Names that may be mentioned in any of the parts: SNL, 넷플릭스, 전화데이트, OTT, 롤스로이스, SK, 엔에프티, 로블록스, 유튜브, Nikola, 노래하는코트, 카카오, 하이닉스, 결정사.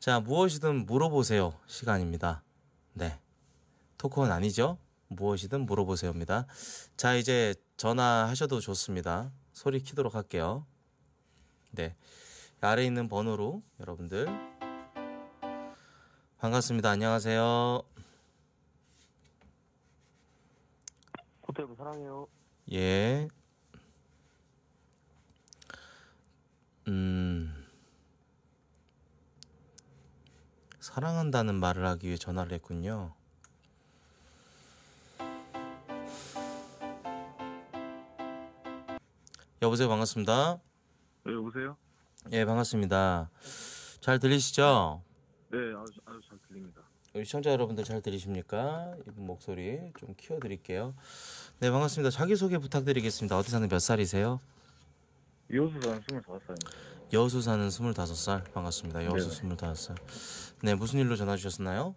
자, 무엇이든 물어보세요 시간입니다. 네, 토크는 아니죠. 무엇이든 물어보세요입니다. 자, 이제 전화하셔도 좋습니다. 소리 키도록 할게요. 네, 아래에 있는 번호로 여러분들 반갑습니다. 안녕하세요. 코트 여러분 사랑해요. 예. 사랑한다는 말을 하기 위해 전화를 했군요. 여보세요, 반갑습니다. 네, 여보세요. 예, 반갑습니다. 잘 들리시죠? 네, 아주 잘 들립니다. 우리 시청자 여러분들 잘 들리십니까? 이분 목소리 좀 키워드릴게요. 네, 반갑습니다. 자기소개 부탁드리겠습니다. 어디 사는, 몇 살이세요? 여수 사는 25살입니다. 여수 사는 25살. 반갑습니다. 여수. 네네. 25살. 네, 무슨 일로 전화 주셨나요?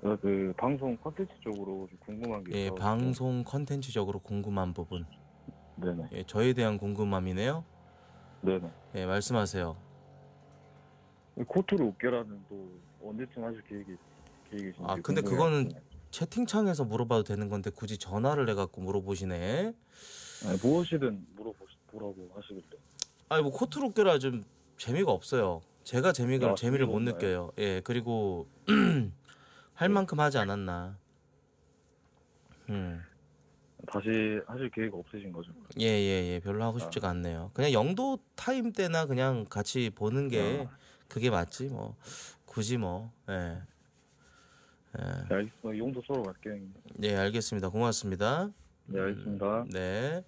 그 방송 컨텐츠 쪽으로 궁금한 게. 예, 방송 컨텐츠적으로 궁금한 부분. 네네. 예, 저에 대한 궁금함이네요. 네네. 예, 말씀하세요. 코트를 웃겨라는 또 언제쯤 하실 계획이신지. 아, 근데 그거는 채팅창에서 물어봐도 되는 건데 굳이 전화를 해갖고 물어보시네. 아니, 무엇이든 물어보라고 하시길래. 아니, 뭐 코트로 웃겨라 좀 재미가 없어요. 제가 재미를 못 느껴요. 예, 그리고 할 만큼 하지 않았나. 다시 하실 계획 없으신 거죠? 예, 별로 하고 싶지가 않네요. 그냥 영도 타임 때나 그냥 같이 보는 게 그게 맞지 뭐. 굳이 뭐. 예. 예. 네, 알겠습니다. 용도 서로 갈게요. 네, 알겠습니다. 고맙습니다. 네, 알겠습니다. 네.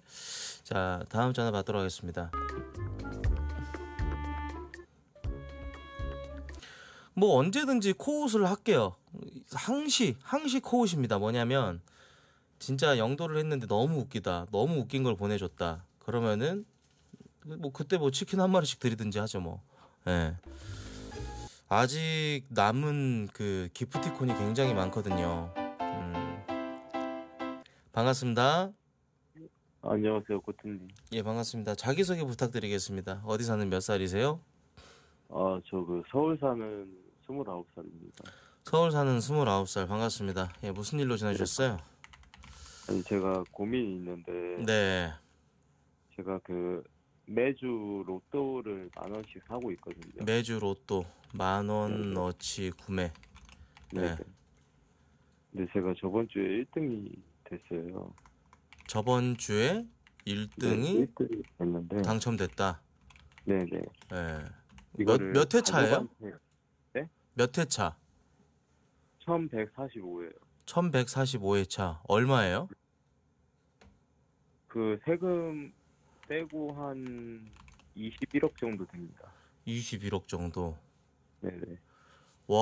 자, 다음 전화 받도록 하겠습니다. 뭐 언제든지 코웃을 할게요. 항시 코웃입니다. 뭐냐면 진짜 영도를 했는데 너무 웃기다, 너무 웃긴 걸 보내줬다 그러면은 뭐 그때 뭐 치킨 한 마리씩 드리든지 하죠 뭐. 예. 아직 남은 그 기프티콘이 굉장히 많거든요. 반갑습니다. 안녕하세요, 코트님. 예, 반갑습니다. 자기소개 부탁드리겠습니다. 어디 사는, 몇 살이세요? 아, 저 그 서울 사는 29살입니다. 서울 사는 29살. 반갑습니다. 예, 무슨 일로 지내셨어요? 아니, 제가 고민이 있는데. 네. 제가 그 매주 로또를 10,000원씩 사고 있거든요. 매주 로또 10,000원어치 구매. 네. 근데 제가 저번 주에 1등이 됐어요. 저번 주에 1등이 됐는데 당첨됐다. 네네. 네. 몇 회차예요? 네? 몇 회차? 1145회요. 1145회차. 얼마예요? 그 세금 빼고 한 21억 정도 됩니다. 21억 정도. 네네. 와,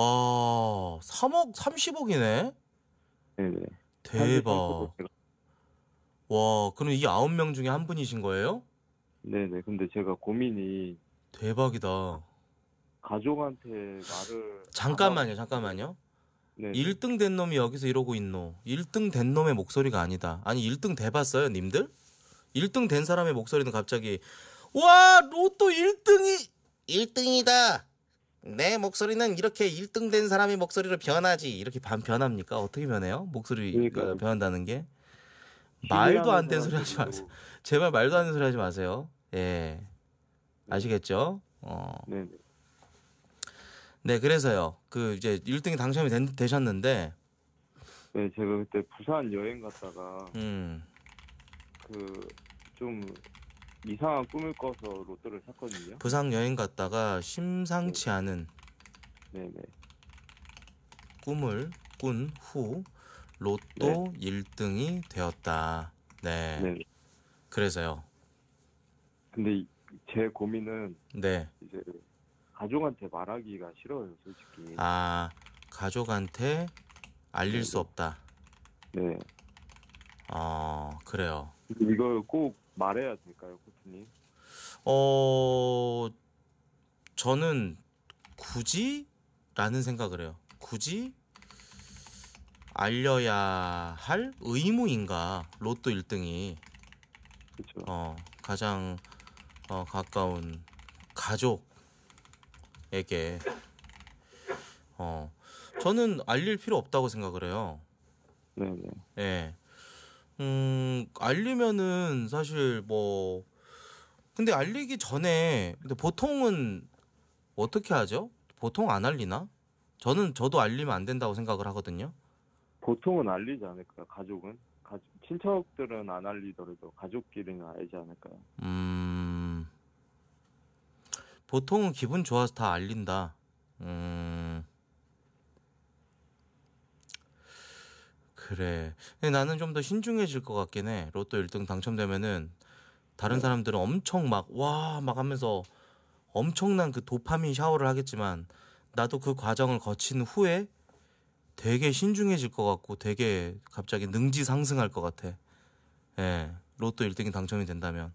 3억, 30억이네? 네네. 대박. 와, 그럼 이 9명 중에 한 분이신 거예요? 네네. 근데 제가 고민이. 대박이다. 가족한테 말을. 잠깐만요. 네네. 1등 된 놈이 여기서 이러고 있노. 1등 된 놈의 목소리가 아니다. 아니, 1등 돼봤어요, 님들? 1등 된 사람의 목소리는 갑자기 와, 로또 1등이다. 내 목소리는 이렇게 1등 된 사람의 목소리로 변하지. 이렇게 변합니까? 어떻게 변해요? 목소리 그러니까요. 변한다는 게. 말도 안 되는 소리 하지 마세요. 제발 말도 안 되는 소리 하지 마세요. 예. 아시겠죠? 네. 네, 그래서요. 그 이제 1등이 당첨이 되셨는데. 네, 제가 그때 부산 여행 갔다가 그 좀 이상한 꿈을 꿔서 로또를 샀거든요. 부산 여행 갔다가 심상치 않은 꿈을 꾼 후 로또 1등이 되었다. 네. 네네. 그래서요. 근데 제 고민은 이제 가족한테 말하기가 싫어요, 솔직히. 아, 가족한테 알릴 수 없다. 네. 그래요. 이걸 꼭 말해야 될까요, 코트님? 저는 굳이? 라는 생각을 해요. 굳이? 알려야 할 의무인가, 로또 1등이. 그쵸. 가장 가까운 가족에게 저는 알릴 필요 없다고 생각을 해요. 네네. 예. 알리면은 사실 뭐, 근데 알리기 전에, 근데 보통은 어떻게 하죠? 보통 안 알리나? 저도 알리면 안 된다고 생각을 하거든요. 보통은 알리지 않을까요? 가족은? 친척들은 안 알리더라도 가족끼리는 알지 않을까요? 보통은 기분 좋아서 다 알린다. 그래. 근데 나는 좀 더 신중해질 것 같긴 해. 로또 1등 당첨되면은 다른 사람들은 엄청 막 와 막 하면서 엄청난 그 도파민 샤워를 하겠지만 나도 그 과정을 거친 후에 되게 신중해질 것 같고 되게 갑자기 능지 상승할 것 같아. 예. 로또 1등이 당첨이 된다면.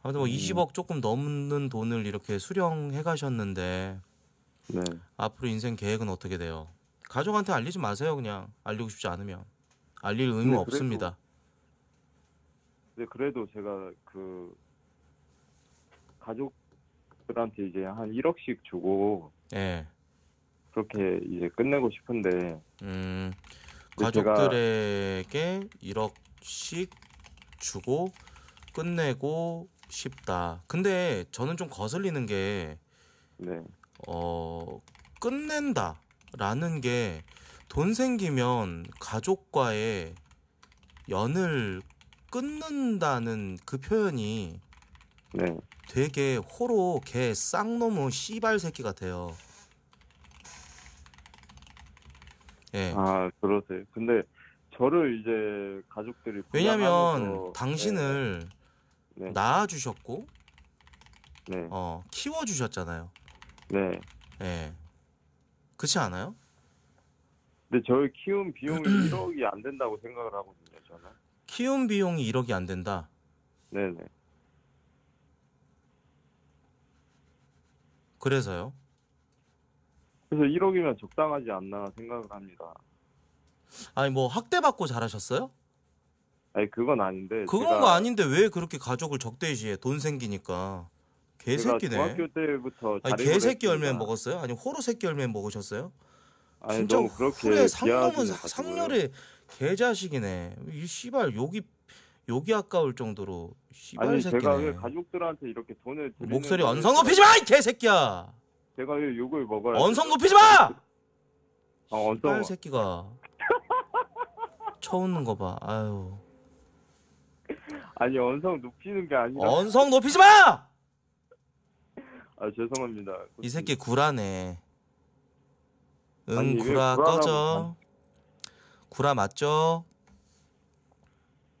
아무튼 뭐 20억 조금 넘는 돈을 이렇게 수령해 가셨는데 네. 앞으로 인생 계획은 어떻게 돼요? 가족한테 알리지 마세요. 그냥 알리고 싶지 않으면 알릴 의무 없습니다. 근데 그래도 제가 그 가족들한테 이제 한 1억씩 주고 네. 그렇게 이제 끝내고 싶은데 가족들에게 1억씩 주고 끝내고 싶다. 근데 저는 좀 거슬리는 게 네. 끝낸다 라는 게 돈 생기면 가족과의 연을 끊는다는 그 표현이 네. 되게 호로 개 쌍놈의 씨발 새끼 같아요. 예. 아 그러세요. 근데 저를 이제 가족들이 왜냐면 당신을 네. 네. 낳아주셨고 네. 키워주셨잖아요. 네. 예. 그렇지 않아요? 근데 저희 키운 비용이 1억이 안 된다고 생각을 하거든요. 저는. 키운 비용이 1억이 안 된다? 네네. 그래서요? 그래서 1억이면 적당하지 않나 생각을 합니다. 아니 뭐 학대받고 잘하셨어요? 아니 그건 아닌데 그건 거 아닌데 왜 그렇게 가족을 적대시해? 돈 생기니까. 개새끼네. 중학교 때부터 아니 개새끼 열매 먹었어요? 아니 호로 새끼 열매 먹으셨어요? 아니, 진짜 후에 상놈은 상렬의 개자식이네. 이 씨발 욕이 아까울 정도로 씨발 새끼네. 아니 제가 왜 가족들한테 이렇게 돈을 목소리 언성 높이지 마! 이 개새끼야! 제가 왜 욕을 먹어야 언성 높이지 마! 씨발 새끼가 쳐웃는 거 봐. 아유. 아니 언성 높이는 게 아니라 언성 높이지 마! 아 죄송합니다. 이 새끼 구라네. 응 아니, 구라 꺼져. 구라 맞죠?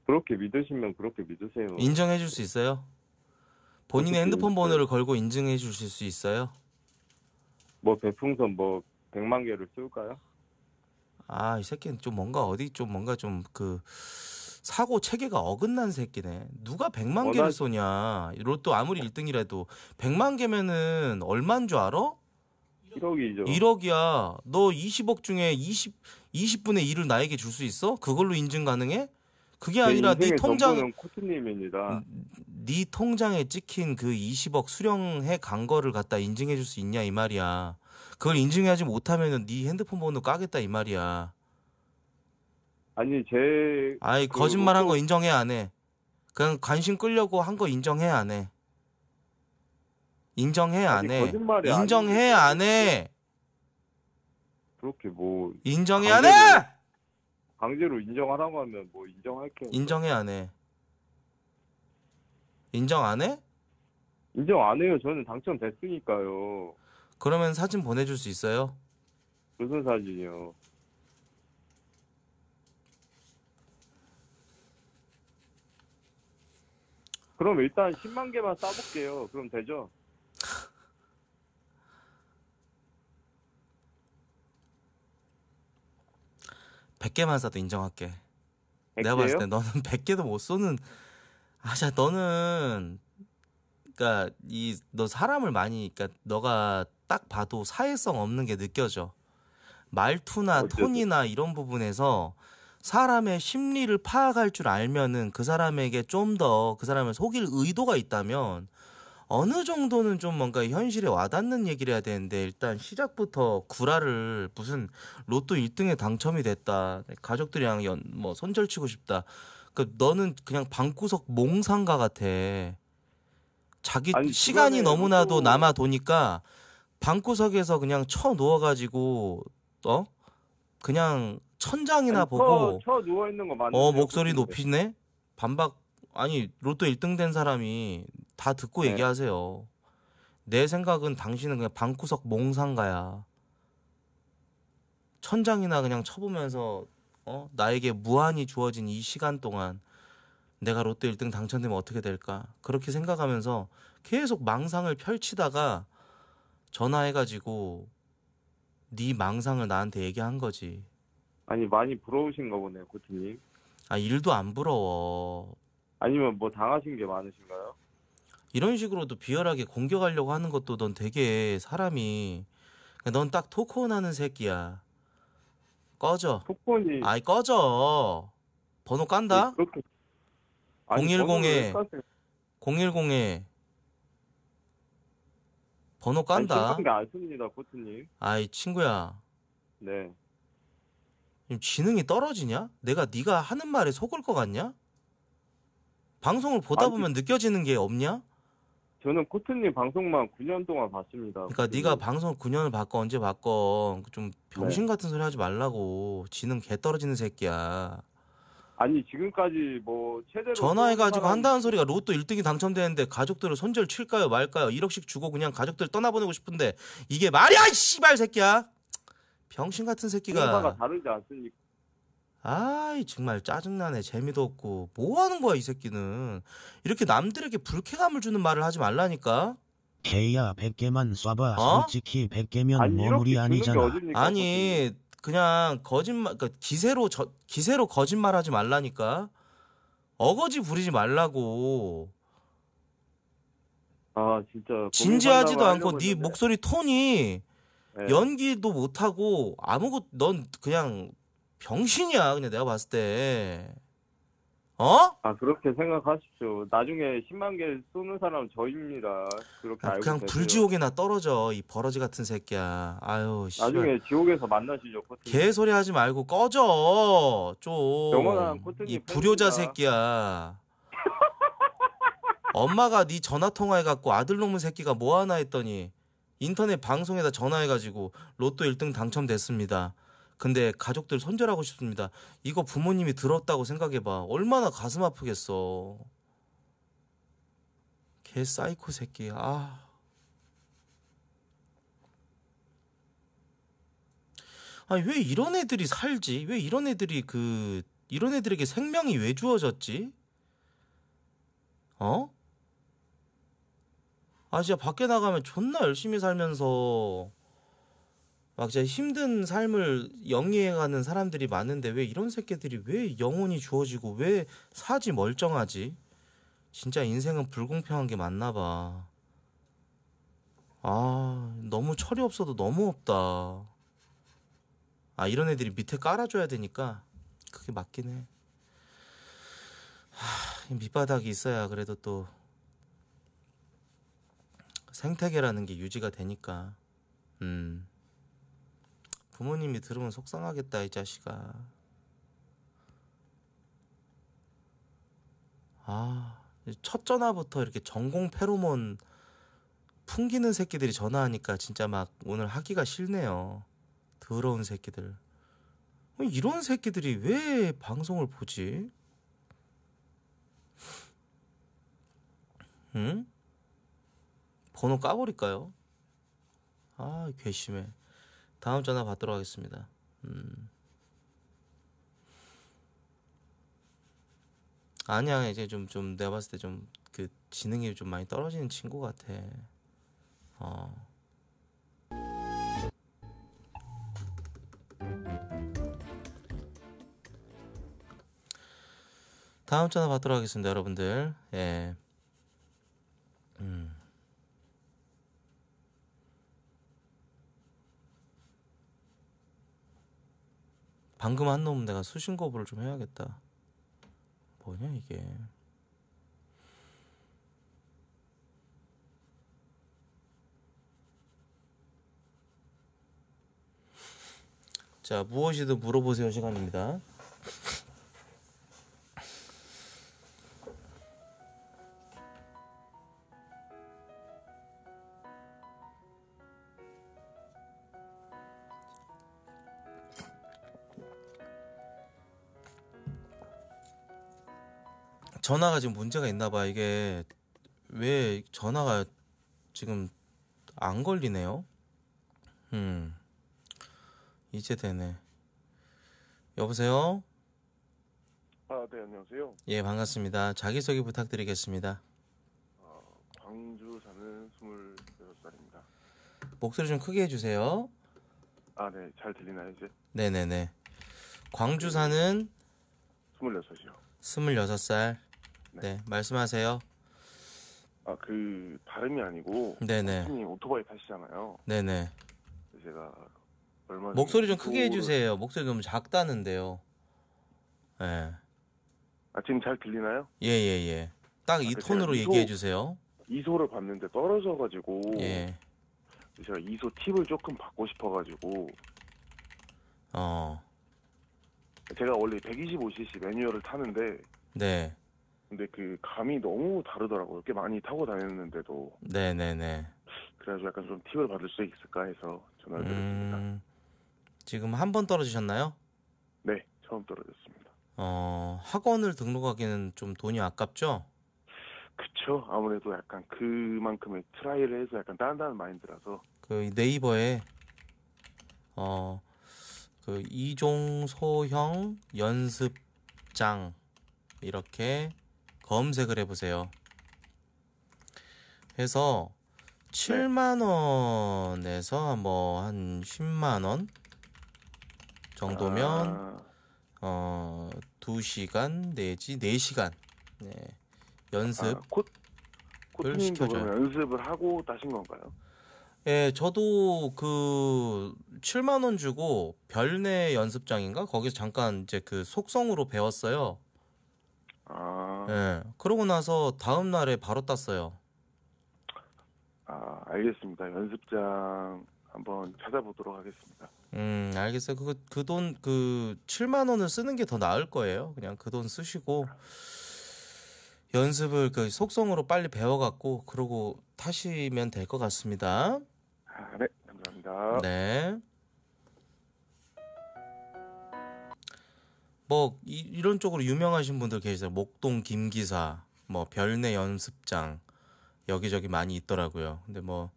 그렇게 믿으시면 그렇게 믿으세요. 인정해 줄 수 있어요? 본인의 핸드폰 번호를 걸고 인증해 주실 수 있어요? 뭐 별풍선 뭐 100만 개를 쏠까요? 아 이 새끼는 좀 뭔가 어디 좀 뭔가 좀 그 사고 체계가 어긋난 새끼네. 누가 100만 개를 쏘냐. 로또 아무리 1등이라도 100만 개면은 얼마인 줄 알아? 1억이죠. 1억이야. 너 20억 중에 20분의 1을 나에게 줄 수 있어? 그걸로 인증 가능해? 그게 아니라 네 통장 코트님입니다. 네 통장에 찍힌 그 20억 수령해 간 거를 갖다 인증해 줄 수 있냐 이 말이야. 그걸 인증하지 못하면은 네 핸드폰 번호 까겠다 이 말이야. 아니 아이 거짓말 한 거 인정해 안 해? 그냥 관심 끌려고 한 거 인정해 안 해? 인정해 안 해? 인정해 안 해? 그렇게 뭐 인정해 안 해? 강제로 인정하라고 하면 뭐 인정할게요. 인정해 안 해? 인정 안 해? 인정 안 해요. 저는 당첨됐으니까요. 그러면 사진 보내줄 수 있어요? 무슨 사진이요? 그럼 일단 10만 개만 싸볼게요. 그럼 되죠? 백 개만 싸도 인정할게. 100개요? 내가 봤을 때 너는 100개도 못 쏘는. 아, 자, 너는 그러니까 너 사람을 많이, 그러니까 너가 딱 봐도 사회성 없는 게 느껴져. 말투나 톤이나 이런 부분에서. 사람의 심리를 파악할 줄 알면은 그 사람에게 좀 더 그 사람을 속일 의도가 있다면 어느 정도는 좀 뭔가 현실에 와닿는 얘기를 해야 되는데, 일단 시작부터 구라를 무슨 로또 1등에 당첨이 됐다, 가족들이랑 뭐 손절치고 싶다. 그러니까 너는 그냥 방구석 몽상가 같아. 자기 아니, 시간이 너무나도 로또... 남아 도니까 방구석에서 그냥 쳐 누워가지고 그냥 천장이나 아니, 보고 쳐 누워 있는 거 맞네. 목소리 높이네. 반박. 아니 로또 1등 된 사람이 다 듣고 네. 얘기하세요. 내 생각은 당신은 그냥 방구석 몽상가야. 천장이나 그냥 쳐보면서 나에게 무한히 주어진 이 시간 동안 내가 로또 1등 당첨되면 어떻게 될까? 그렇게 생각하면서 계속 망상을 펼치다가 전화해가지고 네 망상을 나한테 얘기한 거지. 아니 많이 부러우신가 보네요, 코트님. 아 일도 안 부러워. 아니면 뭐 당하신 게 많으신가요? 이런 식으로도 비열하게 공격하려고 하는 것도 넌 되게 사람이 넌 딱 토크온 하는 새끼야. 꺼져. 토크온이... 아이 꺼져. 번호 깐다? 그렇게... 아니, 010에 번호 깐다. 아니, 안 씁니다, 코트님. 아이 친구야. 네. 지능이 떨어지냐? 내가 네가 하는 말에 속을 것 같냐? 방송을 보다 아니, 보면 느껴지는 게 없냐? 저는 코트님 방송만 9년 동안 봤습니다. 그러니까 코트님. 네가 방송 9년을 바꿔 언제 바꿔. 좀 병신 같은 소리 하지 말라고. 지능 개 떨어지는 새끼야. 아니 지금까지 뭐 최대로 전화해가지고 한다는 소리가 로또 1등이 당첨되는데 가족들을 손절 칠까요 말까요? 1억씩 주고 그냥 가족들 떠나보내고 싶은데 이게 말이야 이 씨발 새끼야. 병신 같은 새끼가. 행사가 다르지 않습니까? 아이 정말 짜증나네. 재미도 없고 뭐 하는 거야 이 새끼는. 이렇게 남들에게 불쾌감을 주는 말을 하지 말라니까. 개야 100개만 쏴봐. 솔직히 100개면 아니, 머물이 아니잖아. 어딥니까, 아니 그냥 거짓말 그러니까 기세로 거짓말하지 말라니까. 어거지 부리지 말라고. 아 진짜 진지하지도 않고 네 목소리 톤이 네. 연기도 못하고 아무것도. 넌 그냥 병신이야 그냥 내가 봤을 때. 아 그렇게 생각하십시오. 나중에 10만 개 쏘는 사람 저입니다. 그렇게 알고 그냥 되세요. 불지옥에나 떨어져 이 버러지 같은 새끼야. 아유 씨발. 나중에 지옥에서 만나시죠 코트님. 개소리 하지 말고 꺼져 좀. 영원한 코트님 이 불효자 새끼야. 엄마가 네 전화 통화해갖고 아들 놈의 새끼가 뭐하나 했더니 인터넷 방송에다 전화해가지고 로또 1등 당첨됐습니다. 근데 가족들 손절하고 싶습니다. 이거 부모님이 들었다고 생각해봐. 얼마나 가슴 아프겠어. 개 사이코 새끼. 아. 아니 왜 이런 애들이 살지? 왜 이런 애들이 이런 애들에게 생명이 왜 주어졌지? 아 진짜 밖에 나가면 존나 열심히 살면서 막 진짜 힘든 삶을 영위해가는 사람들이 많은데 왜 이런 새끼들이 왜 영혼이 주어지고 왜 사지 멀쩡하지? 진짜 인생은 불공평한 게 맞나 봐. 아 너무 철이 없어도 너무 없다. 아 이런 애들이 밑에 깔아줘야 되니까 그게 맞긴 해. 하, 밑바닥이 있어야 그래도 또 생태계라는 게 유지가 되니까. 부모님이 들으면 속상하겠다 이 자식아. 아, 첫 전화부터 이렇게 전공 페로몬 풍기는 새끼들이 전화하니까 진짜 막 오늘 하기가 싫네요. 더러운 새끼들. 이런 새끼들이 왜 방송을 보지? 응? 번호 까버릴까요? 아, 괘씸해. 다음 전화 받도록 하겠습니다. 아니야 이제 좀 내가 봤을 때 좀 그 지능이 좀 많이 떨어지는 친구 같아. 다음 전화 받도록 하겠습니다, 여러분들. 예. 방금 한 놈 내가 수신 거부를 좀 해야겠다. 뭐냐 이게. 자, 무엇이든 물어보세요 시간입니다. 전화가 지금 문제가 있나봐. 이게 왜 전화가 지금 안 걸리네요. 이제 되네. 여보세요? 아, 네, 안녕하세요. 예, 반갑습니다. 자기소개 부탁드리겠습니다. 광주 사는 26살입니다. 목소리 좀 크게 해주세요. 아, 네, 잘 들리나요, 이제? 네네네. 광주 사는? 26이요. 26살. 네, 네, 말씀하세요. 아, 그 발음이 아니고 네네. 오토바이 타시잖아요. 네네. 제가 얼마 목소리 좀 크게 해주세요. 목소리 너무 작다는데요. 예. 네. 아, 지금 잘 들리나요? 예예예. 예. 딱 이 톤으로 얘기해 주세요. 이소를 봤는데 떨어져가지고. 예. 제가 이소 팁을 조금 받고 싶어가지고. 제가 원래 125cc 매뉴얼을 타는데. 네. 근데 그 감이 너무 다르더라고요. 꽤 많이 타고 다녔는데도. 네네네. 그래서 약간 좀 팁을 받을 수 있을까 해서 전화를 드렸습니다. 지금 한 번 떨어지셨나요? 네, 처음 떨어졌습니다. 학원을 등록하기는 좀 돈이 아깝죠? 그쵸. 아무래도 약간 그만큼의 트라이를 해서 약간 딴다는 마인드라서. 그 네이버에 그 이종소형 연습장 이렇게 검색을 해보세요. 해서 7만원에서 뭐 한 10만원 정도면 2시간 내지 4시간 네, 연습을 시켜줘요. 연습을 하고 따신 건가요? 예, 저도 그 7만원 주고 별내 연습장인가? 거기서 잠깐 이제 그 속성으로 배웠어요. 예, 그러고 나서 다음 날에 바로 땄어요. 아, 알겠습니다. 연습장 한번 찾아보도록 하겠습니다. 알겠어요. 그 돈, 그 7만 원을 쓰는 게 더 나을 거예요. 그냥 그 돈 쓰시고 연습을 그 속성으로 빨리 배워갖고 그러고 타시면 될 것 같습니다. 아, 네, 감사합니다. 네. 뭐 이런 쪽으로 유명하신 분들 계시잖아요. 목동 김기사, 뭐 별내 연습장 여기저기 많이 있더라고요. 근데 뭐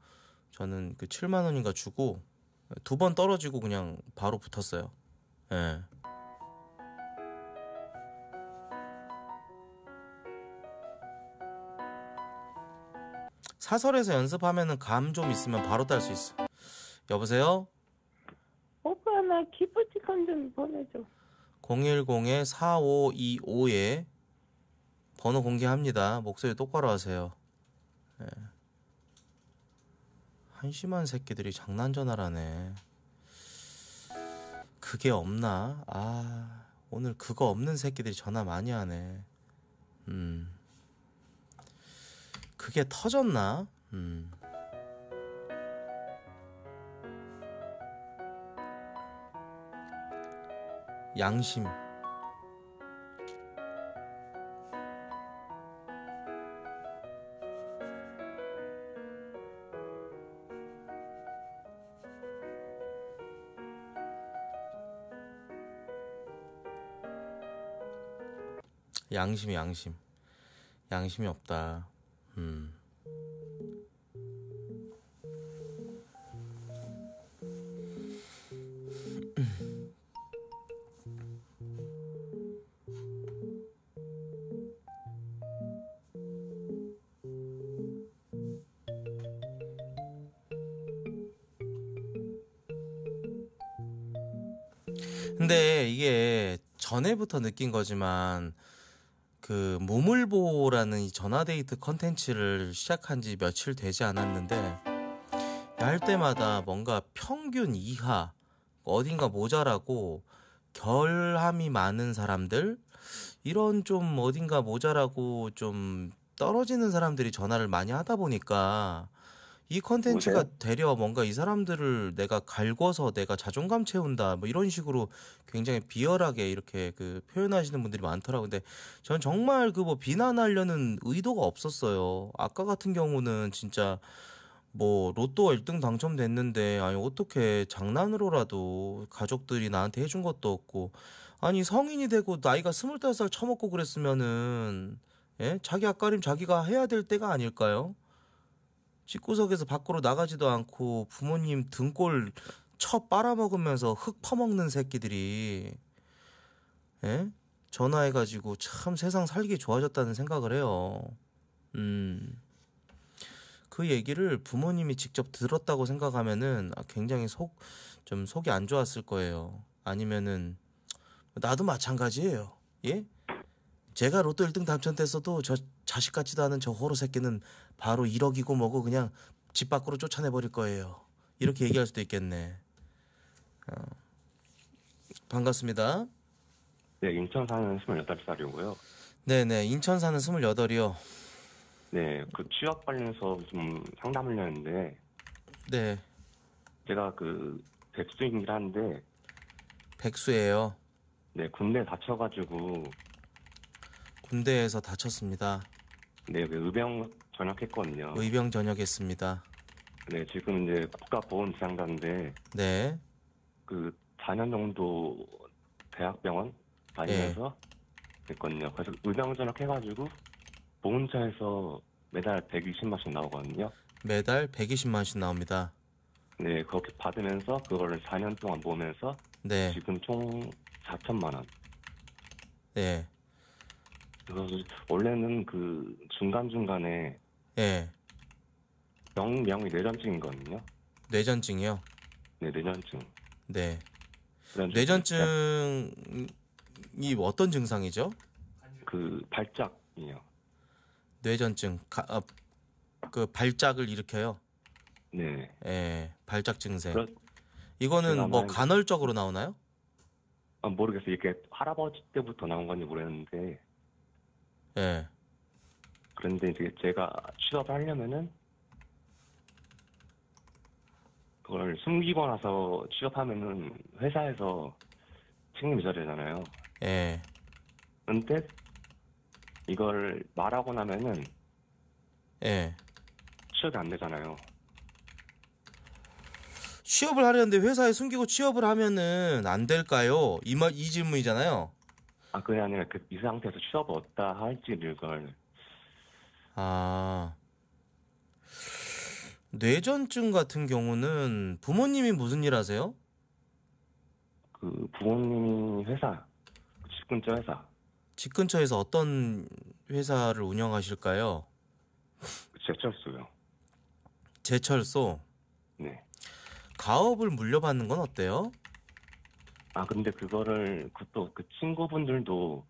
저는 그 7만 원인가 주고 2번 떨어지고 그냥 바로 붙었어요. 예. 사설에서 연습하면은 감 좀 있으면 바로 딸 수 있어. 여보세요? 오빠, 나 기프티콘 좀 보내줘. 010-4525에 번호 공개합니다. 목소리 똑바로 하세요. 네. 한심한 새끼들이 장난 전화라네. 그게 없나? 아, 오늘 그거 없는 새끼들이 전화 많이 하네. 그게 터졌나? 양심. 양심이 없다. 근데 이게 전에부터 느낀 거지만 그 무물보라는 이 전화데이트 컨텐츠를 시작한 지 며칠 되지 않았는데 할 때마다 뭔가 평균 이하 어딘가 모자라고 결함이 많은 사람들 이런 좀 어딘가 모자라고 좀 떨어지는 사람들이 전화를 많이 하다 보니까 이 콘텐츠가 보세요. 되려 뭔가 이 사람들을 내가 갈궈서 내가 자존감 채운다 뭐 이런 식으로 굉장히 비열하게 이렇게 그 표현하시는 분들이 많더라고요. 근데 전 정말 그 뭐 비난하려는 의도가 없었어요. 아까 같은 경우는 진짜 뭐 로또 1등 당첨됐는데 아니 어떻게 장난으로라도 가족들이 나한테 해준 것도 없고 아니 성인이 되고 나이가 25살 처먹고 그랬으면은 예? 자기 앞가림 자기가 해야 될 때가 아닐까요? 집구석에서 밖으로 나가지도 않고 부모님 등골 쳐 빨아먹으면서 흙 퍼먹는 새끼들이 예? 전화해가지고 참 세상 살기 좋아졌다는 생각을 해요. 그 얘기를 부모님이 직접 들었다고 생각하면은 굉장히 좀 속이 안 좋았을 거예요. 아니면은 나도 마찬가지예요. 예? 제가 로또 1등 당첨됐어도 저 자식 같지도 않은 저 호로 새끼는 바로 1억이고 뭐고 그냥 집 밖으로 쫓아내버릴 거예요. 이렇게 얘기할 수도 있겠네. 반갑습니다. 네, 인천 사는 28살이고요. 네네, 인천 사는 28이요. 네, 그 취업 관련해서 좀 상담을 했는데 네. 제가 그 백수이긴 한데 백수예요? 네, 군대 다쳐가지고 군대에서 다쳤습니다. 네, 의병 전역했거든요. 의병 전역했습니다. 네, 지금 이제 국가보훈지상자인데 네. 그 4년 정도 대학병원 다니면서 네. 했거든요. 그래서 의병 전역해가지고 보훈차에서 매달 120만씩 나오거든요. 매달 120만씩 나옵니다. 네, 그렇게 받으면서 그거를 4년 동안 보면서 네. 지금 총 4천만 원. 네. 그래서 원래는 그 중간중간에 예. 병명이 뇌전증이거든요. 뇌전증이요? 네, 뇌전증. 네. 뇌전증이 어떤 증상이죠? 그 발작이요. 뇌전증. 그 발작을 일으켜요? 네. 예, 발작 증세. 이거는 뭐 간헐적으로 나오나요? 아, 모르겠어요. 이게 할아버지 때부터 나온 건지 모르겠는데 예. 그런데 이제 제가 취업을 하려면은 그걸 숨기고 나서 취업하면은 회사에서 책임져야 되잖아요. 예. 근데 이걸 말하고 나면은 예. 취업이 안 되잖아요. 취업을 하려는데 회사에 숨기고 취업을 하면은 안 될까요? 이 말, 이 질문이잖아요. 아, 그게 아니라 그 이 상태에서 취업을 얻다 할지 이걸 아 뇌전증 같은 경우는 부모님이 무슨 일 하세요? 그 부모님이 회사 집 근처 회사 집 근처에서 어떤 회사를 운영하실까요? 제철소요. 제철소? 네. 가업을 물려받는 건 어때요? 아 근데 그거를 그 친구분들도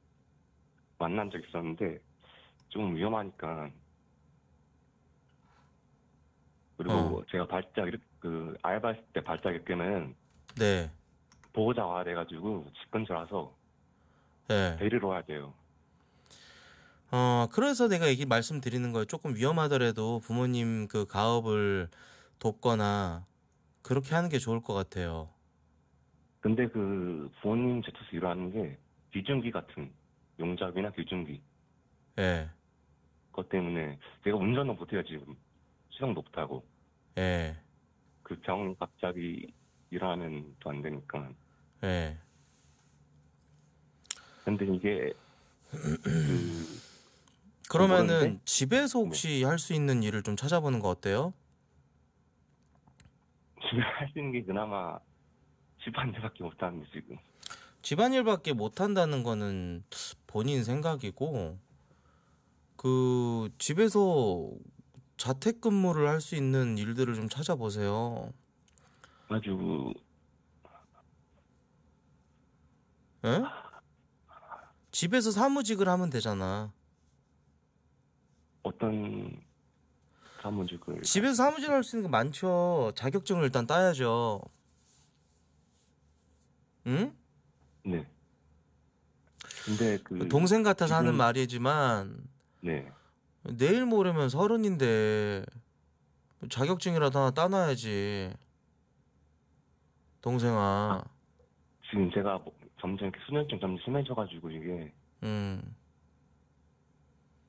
만난 적 있었는데 좀 위험하니까 그리고 제가 발작 그 알바했을 때 발작이 깨면 네 보호자 와야 돼가지고 집 근처라서 네 데리러 와야 돼요. 그래서 내가 얘기 말씀드리는 거예요. 조금 위험하더라도 부모님 그 가업을 돕거나 그렇게 하는 게 좋을 것 같아요. 근데 그 부모님 제철소 일하는 게 귀중기 같은 용접이나 귀중기 예. 그것 때문에 제가 운전도 못해요 지금 시동도 못하고 예. 그 병 갑자기 일하면 또 안 되니까 예. 근데 이게 그러면은 집에서 혹시 네. 할 수 있는 일을 좀 찾아보는 거 어때요? 집에 할 수 있는 게 그나마 집안일밖에 못하는데 지금 집안일밖에 못한다는 거는 본인 생각이고 그 집에서 자택근무를 할 수 있는 일들을 좀 찾아보세요. 아주 에? 집에서 사무직을 하면 되잖아. 어떤 사무직을? 집에서 사무직을 할 수 있는 게 많죠. 자격증을 일단 따야죠. 응? 네. 근데 그 동생 같아서 하는 말이지만 네. 내일 모레면 30인데 자격증이라도 하나 따놔야지. 동생아. 지금 제가 점점 이렇게 수면증 점점 심해져가지고 이게.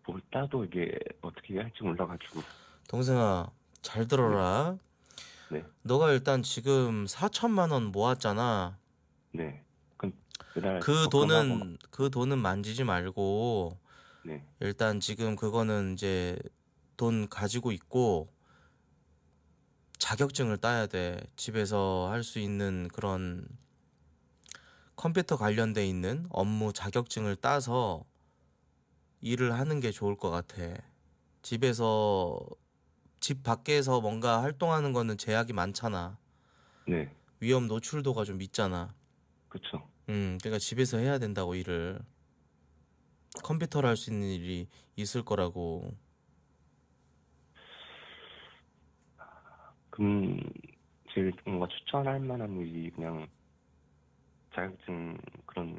뭘 따도 이게 어떻게 해야 할지 몰라가지고. 동생아, 잘 들어라. 네. 너가 일단 지금 4,000만 원 모았잖아. 네. 그 돈은 만지지 말고. 네. 일단 지금 그거는 이제 돈 가지고 있고 자격증을 따야 돼. 집에서 할 수 있는 그런 컴퓨터 관련돼 있는 업무 자격증을 따서 일을 하는 게 좋을 것 같아. 집에서 집 밖에서 뭔가 활동하는 거는 제약이 많잖아. 네. 위험 노출도가 좀 있잖아. 그렇죠. 그러니까 집에서 해야 된다고 일을. 컴퓨터로 할 수 있는 일이 있을 거라고. 그럼 제일 뭔가 추천할 만한 일이 그냥 자격증 그런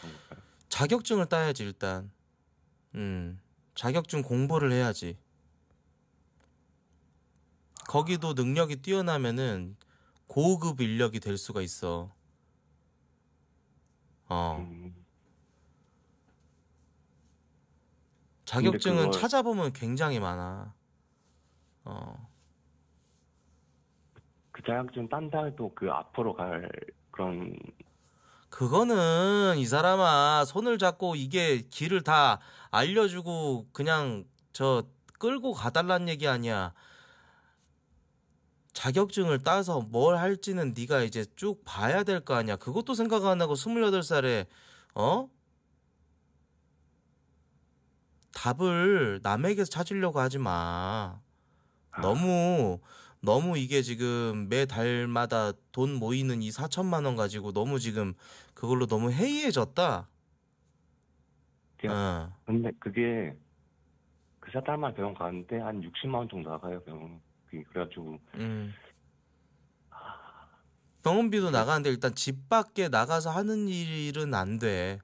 건가요? 자격증을 따야지 일단. 자격증 공부를 해야지. 거기도 능력이 뛰어나면은 고급 인력이 될 수가 있어. 자격증은 그걸... 찾아보면 굉장히 많아. 그 자격증 딴다 해도 그 앞으로 갈 그런. 그거는 이 사람아, 손을 잡고 이게 길을 다 알려주고 그냥 저 끌고 가달란 얘기 아니야. 자격증을 따서 뭘 할지는 네가 이제 쭉 봐야 될 거 아니야. 그것도 생각 안 하고 28살에 답을 남에게서 찾으려고 하지 마. 너무 이게 지금 매 달마다 돈 모이는 이 4,000만 원 가지고 너무 지금 그걸로 너무 해이해졌다. 근데 그게 그 4달만 병원 가는데 한 60만 원 정도 나가요, 병원. 그래가지고 병원비도 나가는데 일단 집 밖에 나가서 하는 일은 안 돼.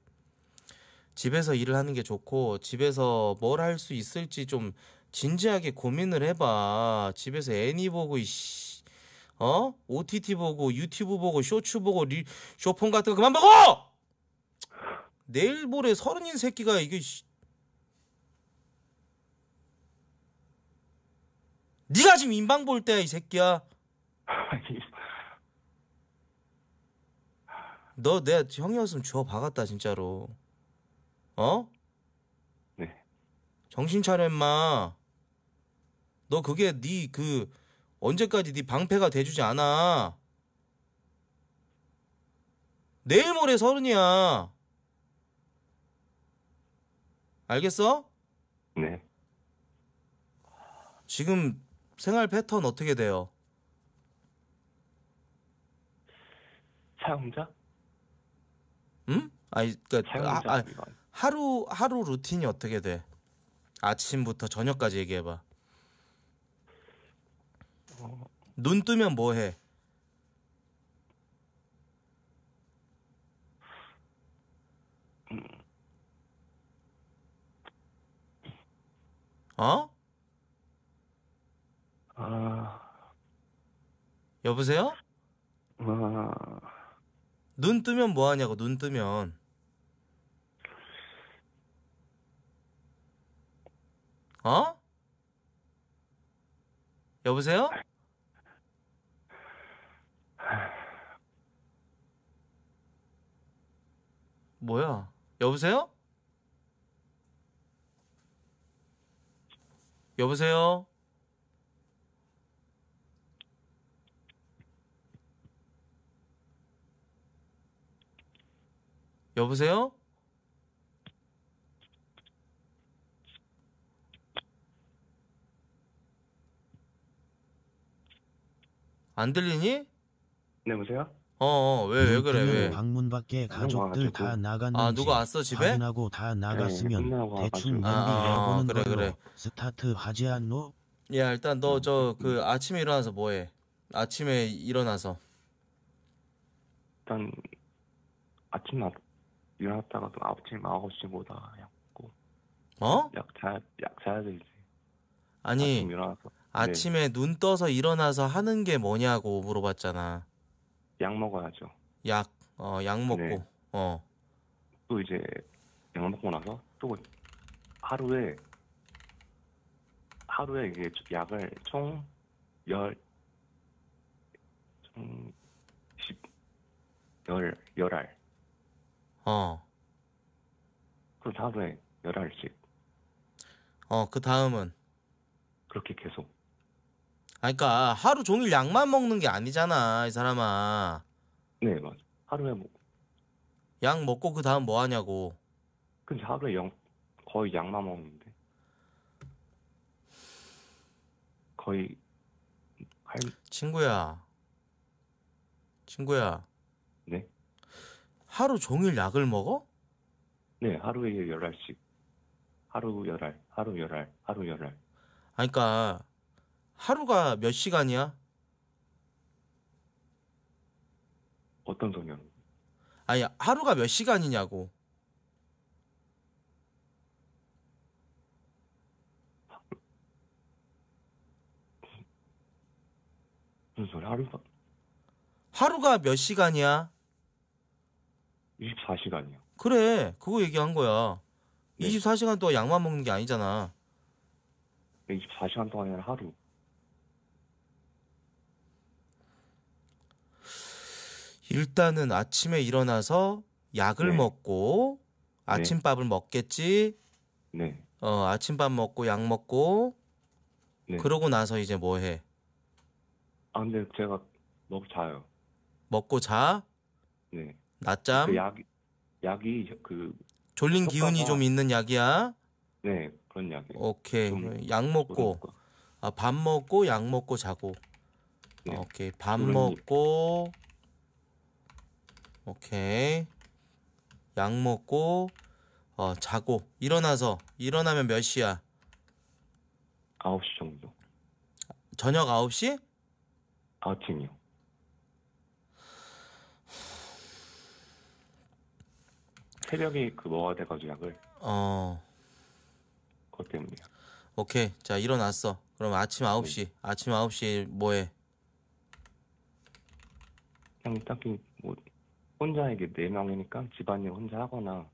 집에서 일을 하는 게 좋고 집에서 뭘 할 수 있을지 좀 진지하게 고민을 해봐. 집에서 애니 보고 OTT 보고 유튜브 보고 쇼츠 보고 쇼폰 같은 거 그만 보고. 내일 모레 30인 새끼가 이게 네가 지금 인방 볼 때야 이 새끼야. 너 내가 형이었으면 주워 박았다 진짜로. 네. 정신 차려 인마. 너 그게 네 그 언제까지 네 방패가 돼주지 않아. 내일 모레 30이야. 알겠어? 네. 지금 생활 패턴 어떻게 돼요? 차 혼자? 응? 아니 그러니까 하루 루틴이 어떻게 돼? 아침부터 저녁까지 얘기해 봐. 눈 뜨면 뭐 해? 여보세요? 눈 뜨면 뭐 하냐고. 눈 뜨면 여보세요? 뭐야? 여보세요? 여보세요? 여보세요? 안 들리니? 네, 보세요. 왜 그래? 왜? 방문 밖에 가족들 다 나갔는지. 누가 왔어 집에? 나고 다 나갔으면 대충 연기해보는 걸로. 그래. 스타트 하지 않노? 야, 일단 너 저 그 아침에 일어나서 뭐해? 아침에 일어나서. 일단 아침에 일어났다가 또 아침 9시 뭐다 약고. 약 자야 되지. 아니 아침 일어나서. 아침에 네. 눈 떠서 일어나서 하는 게 뭐냐고 물어봤잖아. 약 먹어야죠. 약, 약 먹고, 네. 또 이제 약 먹고 나서 또 하루에 이게 약을 총 10알. 그 하루에 10알씩. 그 다음은? 그렇게 계속. 그러니까 하루 종일 약만 먹는 게 아니잖아, 이 사람아. 네, 맞아. 하루에 뭐 약 먹고 그 다음 뭐 하냐고. 근데 하루에 거의 약만 먹는데. 거의 친구야. 네. 하루 종일 약을 먹어? 네, 하루에 10알씩. 하루 10알. 아니, 그러니까 하루가 몇 시간이야? 어떤 소리야? 아니, 하루가 몇 시간이냐고. 무슨 소리야? 하루가 몇 시간이야? 24시간이요. 그래, 그거 얘기한 거야. 네. 24시간 동안 약만 먹는 게 아니잖아. 24시간 동안이 아니라 하루. 일단은 아침에 일어나서 약을 네. 먹고 아침밥을 네. 먹겠지. 네. 아침밥 먹고 약 먹고. 네. 그러고 나서 이제 뭐 해? 아, 근데 제가 먹고 자요. 먹고 자? 네. 낮잠? 그 약이 그 졸린 효과가... 기운이 좀 있는 약이야? 네, 그런 약이에요. 오케이. 약 먹고, 밥 먹고, 약 먹고 자고. 네. 오케이. 밥 먹고, 오케이. 약 먹고, 자고. 일어나면 몇 시야? 9시 정도. 저녁 9시? 아침이요. 새벽에 그 뭐가 돼가지고 약을. 그것 때문이야. 오케이. 자, 일어났어. 그럼 아침 9시. 네. 아침 9시에 뭐해? 그냥 딱히 뭐 혼자 이게 4명이니까 집안일 혼자 하거나.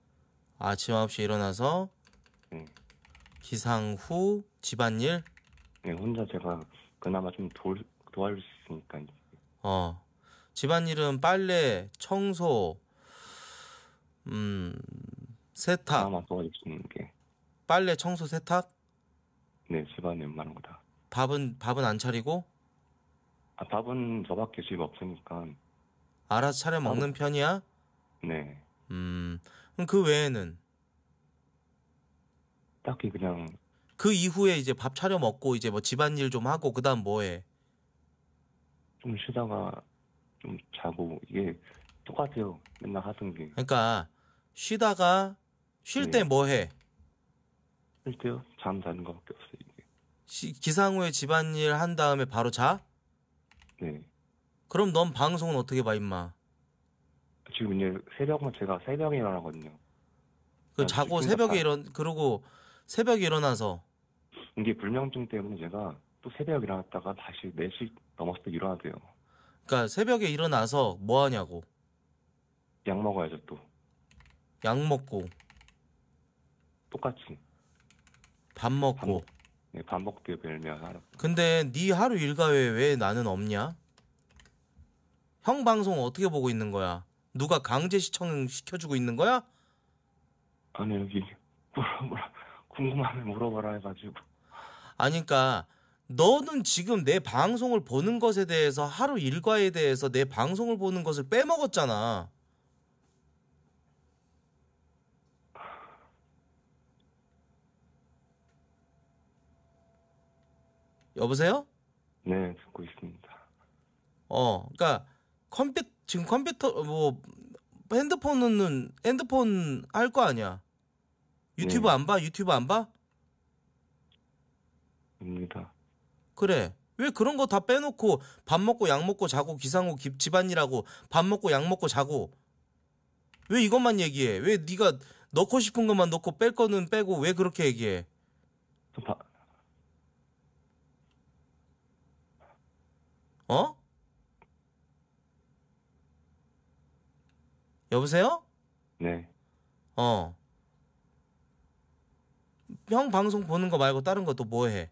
아침 9시에 일어나서 네. 기상 후 집안일? 네, 혼자 제가 그나마 좀 도와줄 수 있으니까. 집안일은 빨래, 청소, 세탁. 그나마 도와줄 수 있는 게. 빨래, 청소, 세탁? 네, 집안에 웬만한 거 다. 밥은 안 차리고? 아, 밥은 저밖에 집 없으니까. 알아서 차려 먹는 편이야? 네. 그럼 그 외에는? 딱히 그냥. 그 이후에 이제 밥 차려 먹고 이제 뭐 집안일 좀 하고 그다음 뭐 해? 좀 쉬다가 좀 자고 이게 똑같아요. 맨날 하던 게. 그러니까 쉬다가 쉴 때 뭐 해? 쉴 때요? 잠 자는 거밖에 없어요, 이게. 기상 후에 집안일 한 다음에 바로 자? 네. 그럼 넌 방송은 어떻게 봐, 임마? 지금 이제 새벽만 제가 새벽에 일어나거든요. 그 자고 새벽에 그러고 새벽에 일어나서 이게 불면증 때문에 제가 또 새벽에 일어났다가 다시 4시 넘었을 때 일어나대요. 그러니까 새벽에 일어나서 뭐 하냐고. 약 먹어야죠, 또. 약 먹고 똑같이 밥 먹고. 네, 밥 먹고 별면 하루. 근데 네 하루 일과에 왜 나는 없냐? 형 방송 어떻게 보고 있는 거야? 누가 강제 시청 시켜주고 있는 거야? 아니, 여기 물어보라, 궁금하면 물어보라 해가지고. 아니, 그러니까 너는 지금 내 방송을 보는 것에 대해서, 하루 일과에 대해서 내 방송을 보는 것을 빼먹었잖아. 여보세요? 네, 듣고 있습니다. 그러니까 컴퓨터 뭐 핸드폰 할 거 아니야. 유튜브 네. 안 봐? 입니다. 그래. 왜 그런 거 다 빼놓고 밥 먹고 약 먹고 자고 기상 후 집안일하고 밥 먹고 약 먹고 자고. 왜 이것만 얘기해? 왜 네가 넣고 싶은 것만 넣고 뺄 거는 빼고 왜 그렇게 얘기해? 어? 여보세요? 네. 어. 형 방송 보는 거 말고 다른 거 또 뭐 해?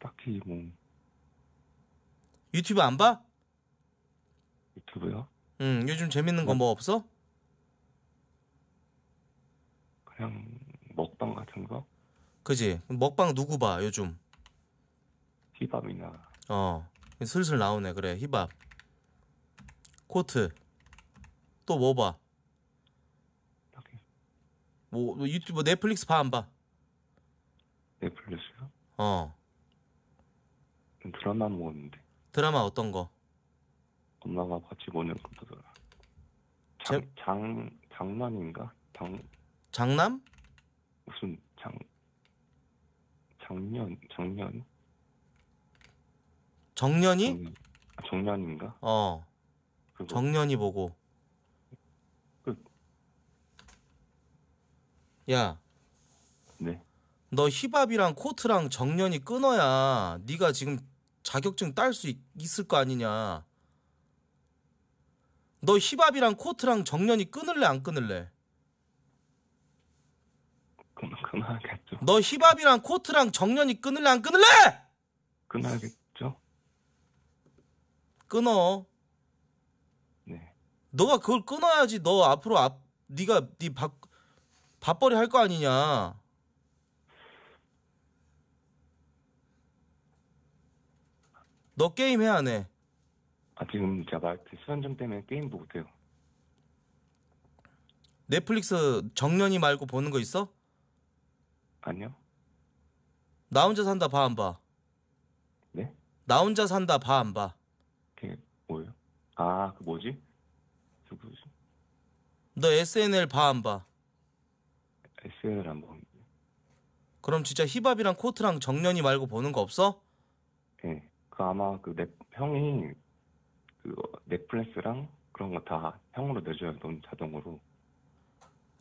딱히 뭐. 유튜브 안 봐? 유튜브요? 응. 요즘 재밌는 거 뭐 없어? 그냥 먹방 같은 거? 그지? 먹방 누구 봐 요즘? 힙합이나. 어. 슬슬 나오네. 그래 힙합. 코트. 또 뭐 봐? 뭐 유튜브 넷플릭스 봐 안 봐? 넷플릭스요? 어. 드라마 보는데. 드라마 어떤 거? 엄마가 같이 보는 거더라. 장남인가? 장남? 무슨 장년? 정년이? 정년인가? 어. 그거. 정년이 보고. 야, 네. 너 힙합이랑 코트랑 정년이 끊어야 네가 지금 자격증 딸 수 있을 거 아니냐. 너 힙합이랑 코트랑 정년이 끊을래 안 끊을래? 끊어야겠죠. 너 힙합이랑 코트랑 정년이 끊을래 안 끊을래? 끊어야겠죠. 끊어. 네. 너가 그걸 끊어야지. 너 앞으로 네가 밥벌이 할 거 아니냐. 너 게임 해 안 해? 아 지금 제가 말했듯이 수면증 때문에 게임도 못해요. 넷플릭스 정년이 말고 보는 거 있어? 아니요. 나 혼자 산다 봐 안 봐? 네? 나 혼자 산다 봐 안 봐? 그게 뭐예요? 아 그 뭐지? 너 SNL 봐 안 봐? SNL 안 보는데. 그럼 진짜 힙합이랑 코트랑 정년이 말고 보는 거 없어? 네, 그 아마 그 형이 그 넷플릭스랑 그런 거 다 형으로 내줘요. 돈 자동으로.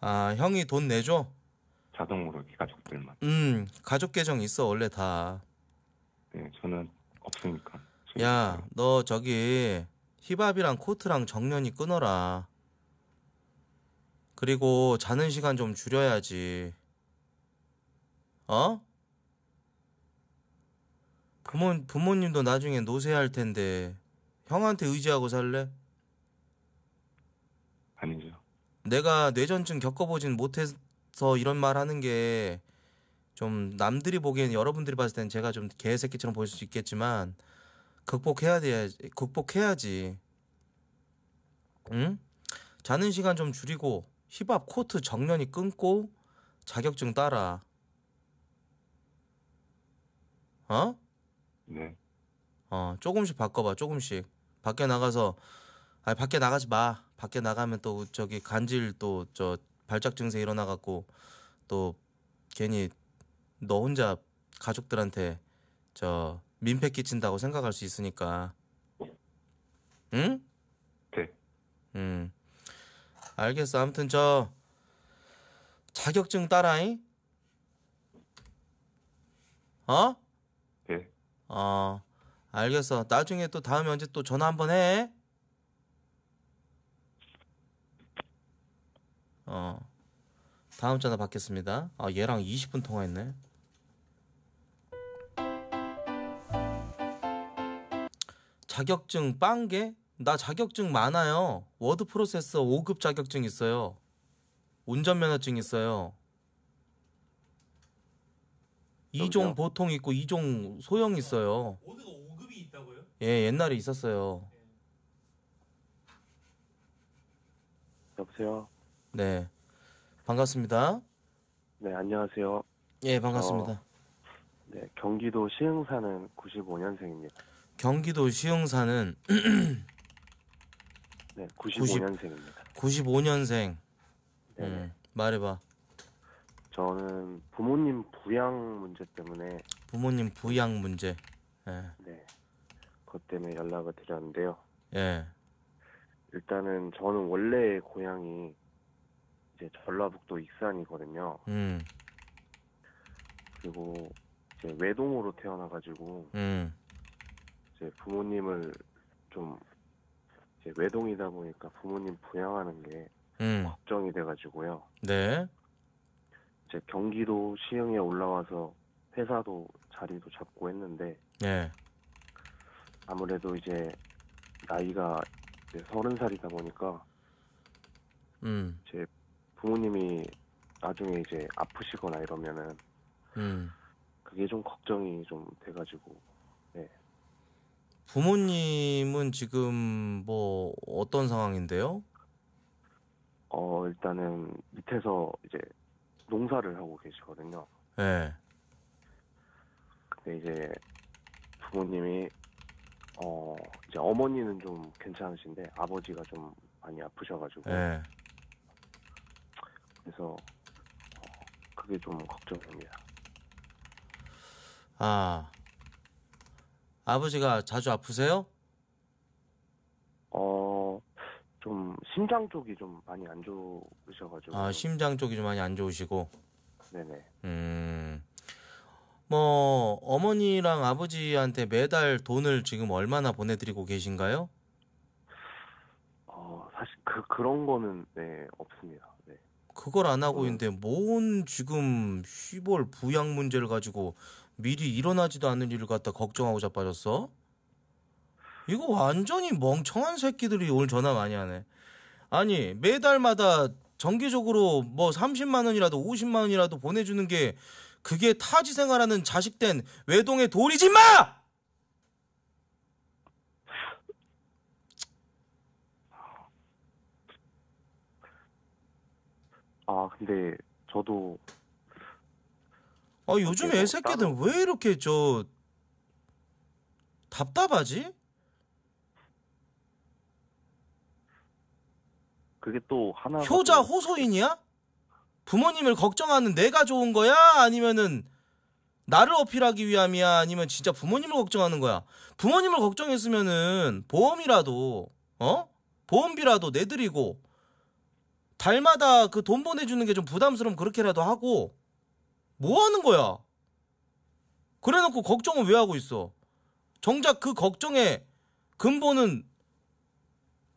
아 형이 돈 내줘? 자동으로 가족들만. 가족 계정 있어 원래 다. 네, 저는 없으니까. 야, 너 저기 힙합이랑 코트랑 정년이 끊어라. 그리고 자는 시간 좀 줄여야지. 어? 부모님도 나중에 노쇠할 텐데 형한테 의지하고 살래? 아니죠. 내가 뇌전증 겪어보진 못해서 이런 말 하는 게 좀 남들이 보기엔, 여러분들이 봤을 땐 제가 좀 개새끼처럼 보일 수 있겠지만 극복해야지. 응? 자는 시간 좀 줄이고 힙합 코트 정년이 끊고 자격증 따라. 어? 네. 어 조금씩 바꿔봐. 조금씩 밖에 나가서. 아니 밖에 나가지 마. 밖에 나가면 또 저기 간질 또 저 발작 증세 일어나갖고 또 괜히 너 혼자 가족들한테 저 민폐 끼친다고 생각할 수 있으니까. 응? 네. 알겠어. 아무튼 저 자격증 따라잉. 어? 네. 어 알겠어. 나중에 또 다음에 언제 또 전화 한번 해. 어 다음 전화 받겠습니다. 아 얘랑 20분 통화했네. 자격증 빵개? 나 자격증 많아요. 워드 프로세서 5급 자격증 있어요. 운전면허증 있어요. 2종 보통 있고 2종 소형 있어요. 워드가 5급이 있다고요? 예, 옛날에 있었어요. 여보세요? 네, 반갑습니다. 네, 안녕하세요. 예, 반갑습니다. 네, 경기도 시흥사는 95년생입니다. 경기도 시흥사는 네, 95년생입니다. 95년생. 네. 말해봐. 저는 부모님 부양 문제 때문에. 부모님 부양 문제. 네. 네. 그것 때문에 연락을 드렸는데요. 예. 일단은 저는 원래 고향이 이제 전라북도 익산이거든요. 그리고 이제 외동으로 태어나가지고 이제 부모님을 좀 이제 외동이다 보니까 부모님 부양하는 게 걱정이 돼가지고요. 네. 이제 경기도 시흥에 올라와서 회사도 자리도 잡고 했는데. 네. 아무래도 이제 나이가 이제 30살이다 보니까 제 부모님이 나중에 이제 아프시거나 이러면은 그게 좀 걱정이 좀 돼가지고. 네. 부모님은 지금 뭐 어떤 상황인데요? 일단은 밑에서 이제 농사를 하고 계시거든요. 네. 근데 이제 부모님이 이제 어머니는 좀 괜찮으신데 아버지가 좀 많이 아프셔가지고. 네. 그래서 그게 좀 걱정입니다. 아, 아버지가 자주 아프세요? 좀 심장 쪽이 좀 많이 안 좋으셔가지고. 아, 심장 쪽이 좀 많이 안 좋으시고. 네네. 뭐 어머니랑 아버지한테 매달 돈을 지금 얼마나 보내드리고 계신가요? 사실 그런 거는 네 없습니다. 네. 그걸 안 하고 있는데 뭔 지금 시벌 부양 문제를 가지고 미리 일어나지도 않는 일을 갖다 걱정하고 자빠졌어? 이거 완전히 멍청한 새끼들이 오늘 전화 많이 하네. 아니 매달마다 정기적으로 뭐 30만 원이라도 50만 원이라도 보내주는 게 그게 타지 생활하는 자식된 외동의 도리지 마! 아 근데 저도 요즘 애새끼들 왜 이렇게 저 답답하지? 그게 또 하나 효자 호소인이야? 부모님을 걱정하는 내가 좋은 거야? 아니면은 나를 어필하기 위함이야? 아니면 진짜 부모님을 걱정하는 거야? 부모님을 걱정했으면은 보험이라도 보험비라도 내드리고 달마다 그 돈 보내주는 게 좀 부담스러우면 그렇게라도 하고 뭐 하는 거야? 그래놓고 걱정은 왜 하고 있어? 정작 그 걱정의 근본은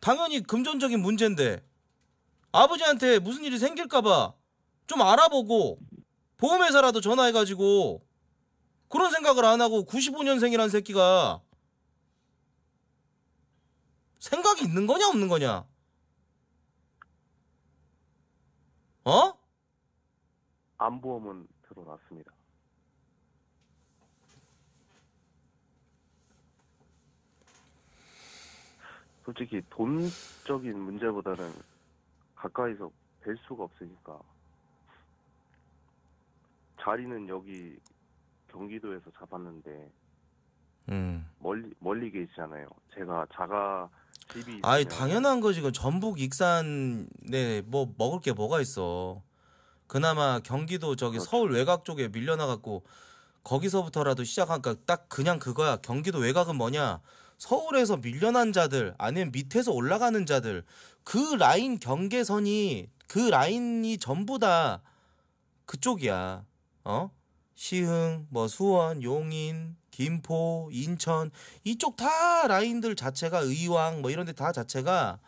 당연히 금전적인 문제인데 아버지한테 무슨 일이 생길까봐 좀 알아보고 보험회사라도 전화해가지고 그런 생각을 안 하고 95년생이란 새끼가 생각이 있는 거냐 없는 거냐? 암보험은 들어놨습니다. 솔직히 돈적인 문제보다는 가까이서 뵐 수가 없으니까 자리는 여기 경기도에서 잡았는데 멀리 계시잖아요. 제가 자가 집이 아니 당연한 거지. 그 전북 익산에 뭐 먹을 게 뭐가 있어. 그나마 경기도 저기 그렇죠. 서울 외곽 쪽에 밀려나갖고 거기서부터라도 시작하니까 딱 그냥 그거야. 경기도 외곽은 뭐냐? 서울에서 밀려난 자들 아니면 밑에서 올라가는 자들 그 라인 경계선이 그 라인이 전부 다 그쪽이야. 시흥, 뭐 수원, 용인, 김포, 인천 이쪽 다 라인들 자체가 의왕 뭐 이런 데 다 자체가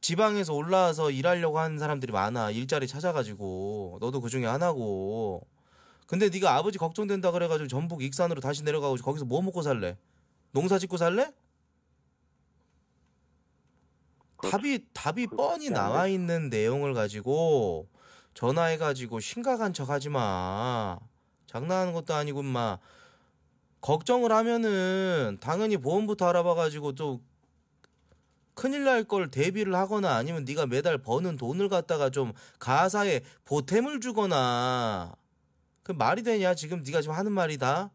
지방에서 올라와서 일하려고 하는 사람들이 많아. 일자리 찾아가지고 너도 그중에 하나고. 근데 네가 아버지 걱정된다 그래가지고 전북 익산으로 다시 내려가고 거기서 뭐 먹고 살래? 농사 짓고 살래? 답이 뻔히 나와 있는 내용을 가지고 전화해가지고 심각한 척하지 마. 장난하는 것도 아니고 인마. 걱정을 하면은 당연히 보험부터 알아봐가지고 또 큰일 날 걸 대비를 하거나 아니면 네가 매달 버는 돈을 갖다가 좀 가사에 보탬을 주거나. 그 말이 되냐? 지금 네가 지금 하는 말이다.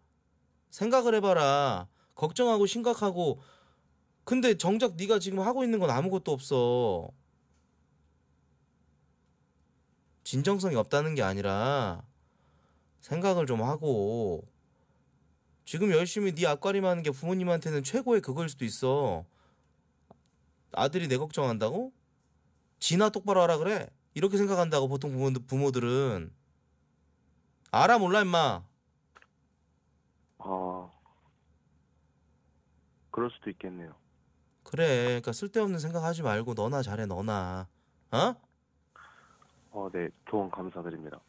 생각을 해봐라. 걱정하고 심각하고. 근데 정작 네가 지금 하고 있는 건 아무것도 없어. 진정성이 없다는 게 아니라 생각을 좀 하고. 지금 열심히 네 앞가림하는 게 부모님한테는 최고의 그거일 수도 있어. 아들이 내 걱정한다고? 지나 똑바로 하라 그래? 이렇게 생각한다고 보통 부모들은. 알아 몰라 임마. 아 그럴 수도 있겠네요. 그래 그러니까 쓸데없는 생각하지 말고 너나 잘해 너나. 어? 네 조언 감사드립니다.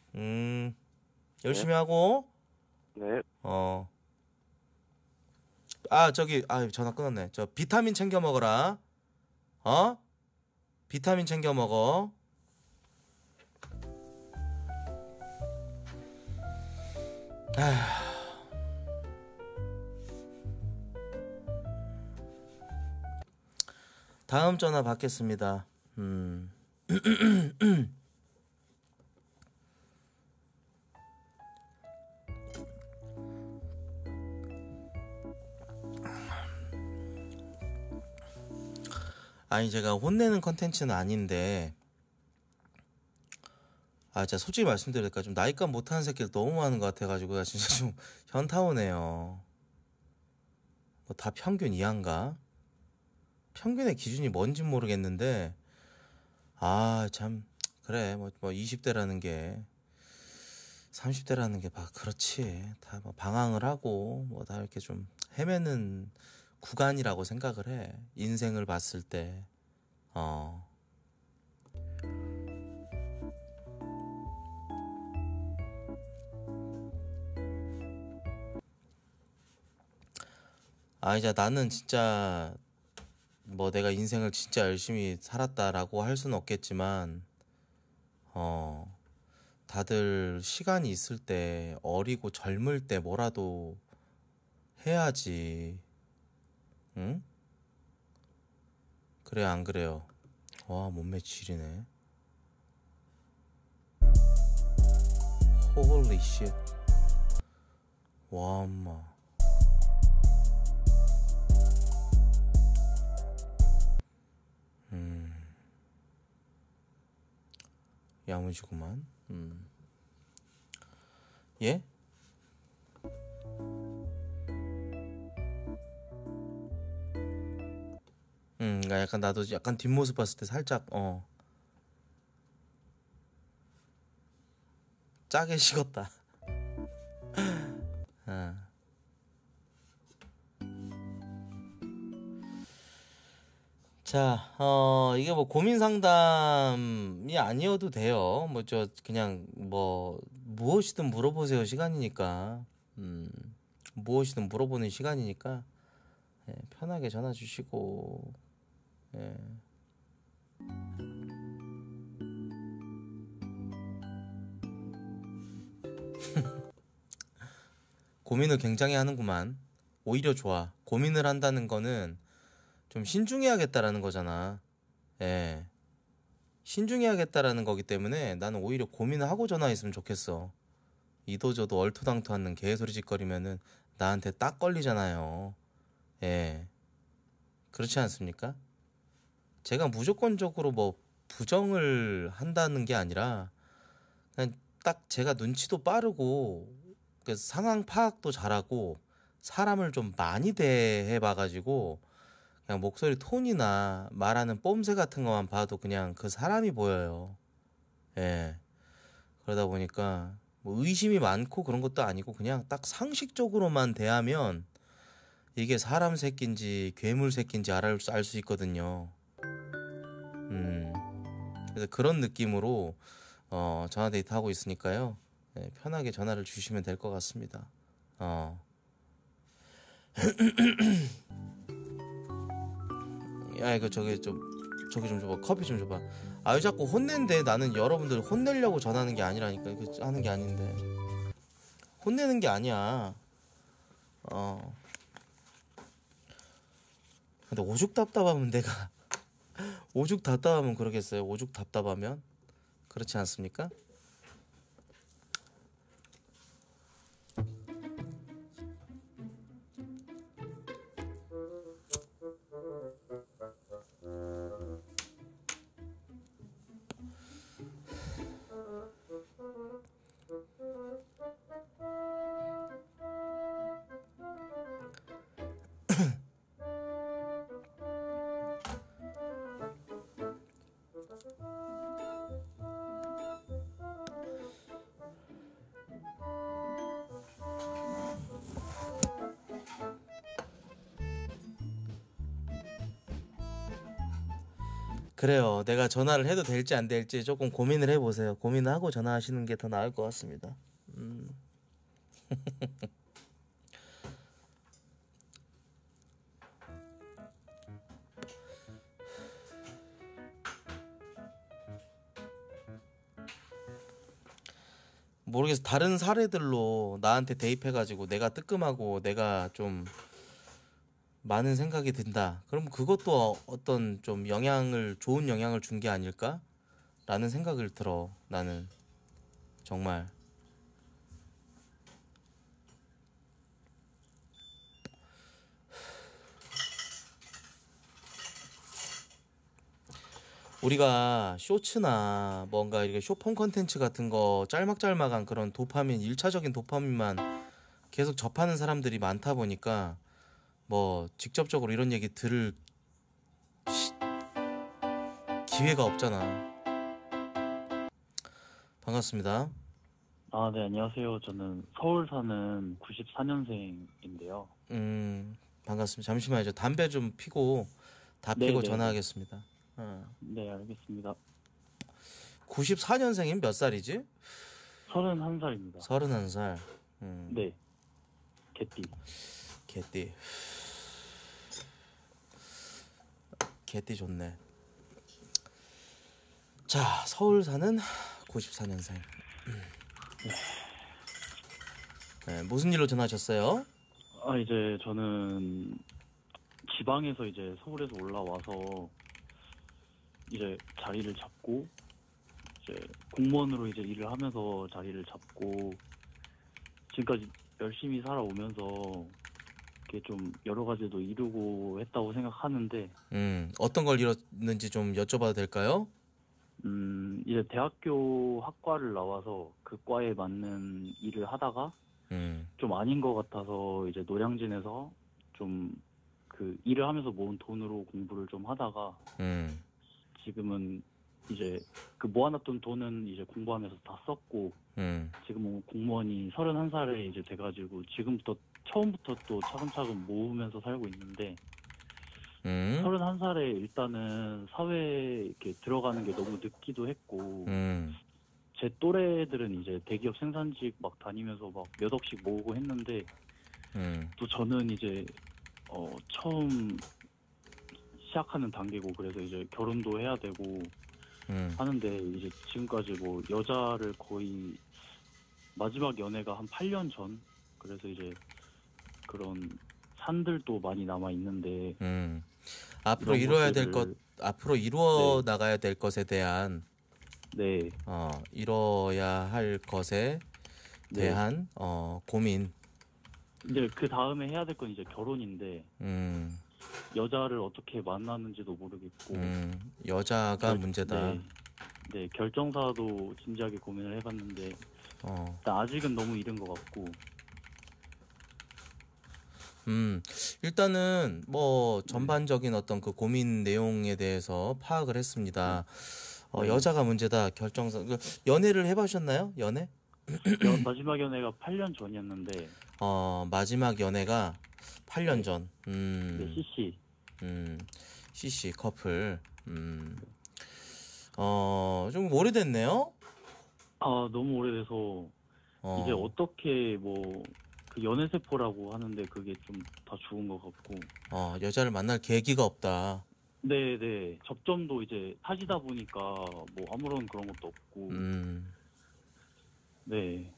열심히 네. 하고. 네. 아 저기 아 전화 끊었네. 저 비타민 챙겨 먹어라. 어? 비타민 챙겨 먹어. 다음 전화 받겠습니다. 아니 제가 혼내는 컨텐츠는 아닌데 아 진짜 솔직히 말씀드릴까 좀 나이값 못하는 새끼들 너무 많은 것 같아가지고 나 진짜 좀 현타오네요. 뭐 다 평균 이하인가? 평균의 기준이 뭔진 모르겠는데 아 참 그래 뭐 20대라는 게 30대라는 게 막 그렇지 다 뭐 방황을 하고 뭐 다 이렇게 좀 헤매는 구간이라고 생각을 해. 인생을 봤을 때. 아, 이제 나는 진짜 뭐 내가 인생을 진짜 열심히 살았다라고 할 수는 없겠지만 다들 시간이 있을 때 어리고 젊을 때 뭐라도 해야지. 응? 그래요 안 그래요? 와 몸매 지리네. Holy shit. 와 엄마 야무지구만. 예? 그러니까 약간 나도 약간 뒷모습 봤을 때 살짝 짜게 식었다. 자, 이게 뭐 고민 상담이 아니어도 돼요. 뭐 저 그냥 뭐 무엇이든 물어보세요 시간이니까. 무엇이든 물어보는 시간이니까 네, 편하게 전화 주시고. 예. 고민을 굉장히 하는구만. 오히려 좋아. 고민을 한다는 거는 좀 신중해야겠다라는 거잖아. 예. 신중해야겠다라는 거기 때문에 나는 오히려 고민을 하고 전화했으면 좋겠어. 이도저도 얼토당토 않는 개소리 짓거리면은 나한테 딱 걸리잖아요. 예. 그렇지 않습니까? 제가 무조건적으로 뭐 부정을 한다는 게 아니라 그냥 딱 제가 눈치도 빠르고 상황 파악도 잘하고 사람을 좀 많이 대해봐가지고 그냥 목소리 톤이나 말하는 뽐새 같은 것만 봐도 그냥 그 사람이 보여요. 예. 그러다 보니까 뭐 의심이 많고 그런 것도 아니고 그냥 딱 상식적으로만 대하면 이게 사람 새끼인지 괴물 새끼인지 알 수 있거든요. 그래서 그런 느낌으로 전화 데이트 하고 있으니까요. 네, 편하게 전화를 주시면 될 것 같습니다. 야 이거 저기 좀 줘봐. 커피 좀 줘봐. 아 왜 자꾸 혼낸데. 나는 여러분들 혼내려고 전화하는 게 아니라니까. 이렇게 하는 게 아닌데 혼내는 게 아니야. 근데 오죽 답답하면 내가 오죽 답답하면 그러겠어요. 오죽 답답하면 그렇지 않습니까? 그래요. 내가 전화를 해도 될지 안 될지 조금 고민을 해보세요. 고민하고 전화하시는 게 더 나을 것 같습니다. 모르겠어. 다른 사례들로 나한테 대입해가지고 내가 뜨끔하고 내가 좀 많은 생각이 든다. 그럼 그것도 어떤 좀 영향을, 좋은 영향을 준 게 아닐까? 라는 생각을 들어, 나는. 정말. 우리가 쇼츠나 뭔가 이렇게 쇼폼 콘텐츠 같은 거 짤막짤막한 그런 도파민, 1차적인 도파민만 계속 접하는 사람들이 많다 보니까 뭐 직접적으로 이런 얘기 들을 기회가 없잖아. 반갑습니다. 아, 네, 안녕하세요. 저는 서울 사는 94년생인데요. 반갑습니다. 잠시만요. 저 담배 좀 피고 다 피고 네네. 전화하겠습니다. 네, 알겠습니다. 94년생인 몇 살이지? 31살입니다. 31살. 네. 개띠 좋네. 자, 서울 사는 94년생. 네, 무슨 일로 전화하셨어요? 아, 이제 저는 지방에서 이제 서울에서 올라와서 이제 자리를 잡고, 이제 공무원으로 이제 일을 하면서 자리를 잡고, 지금까지 열심히 살아오면서, 이렇게 좀 여러 가지도 이루고 했다고 생각하는데, 어떤 걸 이뤘는지 좀 여쭤봐도 될까요? 이제 대학교 학과를 나와서 그 과에 맞는 일을 하다가, 좀 아닌 것 같아서 이제 노량진에서 좀 그 일을 하면서 모은 돈으로 공부를 좀 하다가, 지금은 이제 그 모아놨던 돈은 이제 공부하면서 다 썼고, 지금은 공무원이 31살에 이제 돼가지고 지금부터 처음부터 또 차근차근 모으면서 살고 있는데, 31살에 일단은 사회에 이렇게 들어가는 게 너무 늦기도 했고, 제 또래들은 이제 대기업 생산직 막 다니면서 막 몇 억씩 모으고 했는데, 또 저는 이제 처음 시작하는 단계고, 그래서 이제 결혼도 해야 되고 하는데, 이제 지금까지 뭐 여자를 거의 마지막 연애가 한 8년 전, 그래서 이제 그런 산들도 많이 남아 있는데, 앞으로 이루어야 될 것, 앞으로 이루어 네. 나가야 될 것에 대한 네, 이뤄야 할 것에 네. 대한 고민. 이제 그 다음에 해야 될 건 이제 결혼인데. 여자를 어떻게 만나는지도 모르겠고 여자가 문제다. 네, 네, 결정사도 진지하게 고민을 해봤는데 일단 아직은 너무 이른 것 같고. 일단은 뭐 전반적인 어떤 그 고민 내용에 대해서 파악을 했습니다. 네. 여자가 문제다, 결정사. 연애를 해보셨나요? 연애? 마지막 연애가 8년 전이었는데. 마지막 연애가 8년 전. 네, CC. CC 커플. 좀 오래됐네요? 아, 너무 오래돼서 이제 어떻게 뭐 그 연애세포라고 하는데 그게 좀 다 죽은 것 같고. 여자를 만날 계기가 없다. 네네. 접점도 이제 사귀다 보니까 뭐 아무런 그런 것도 없고. 네.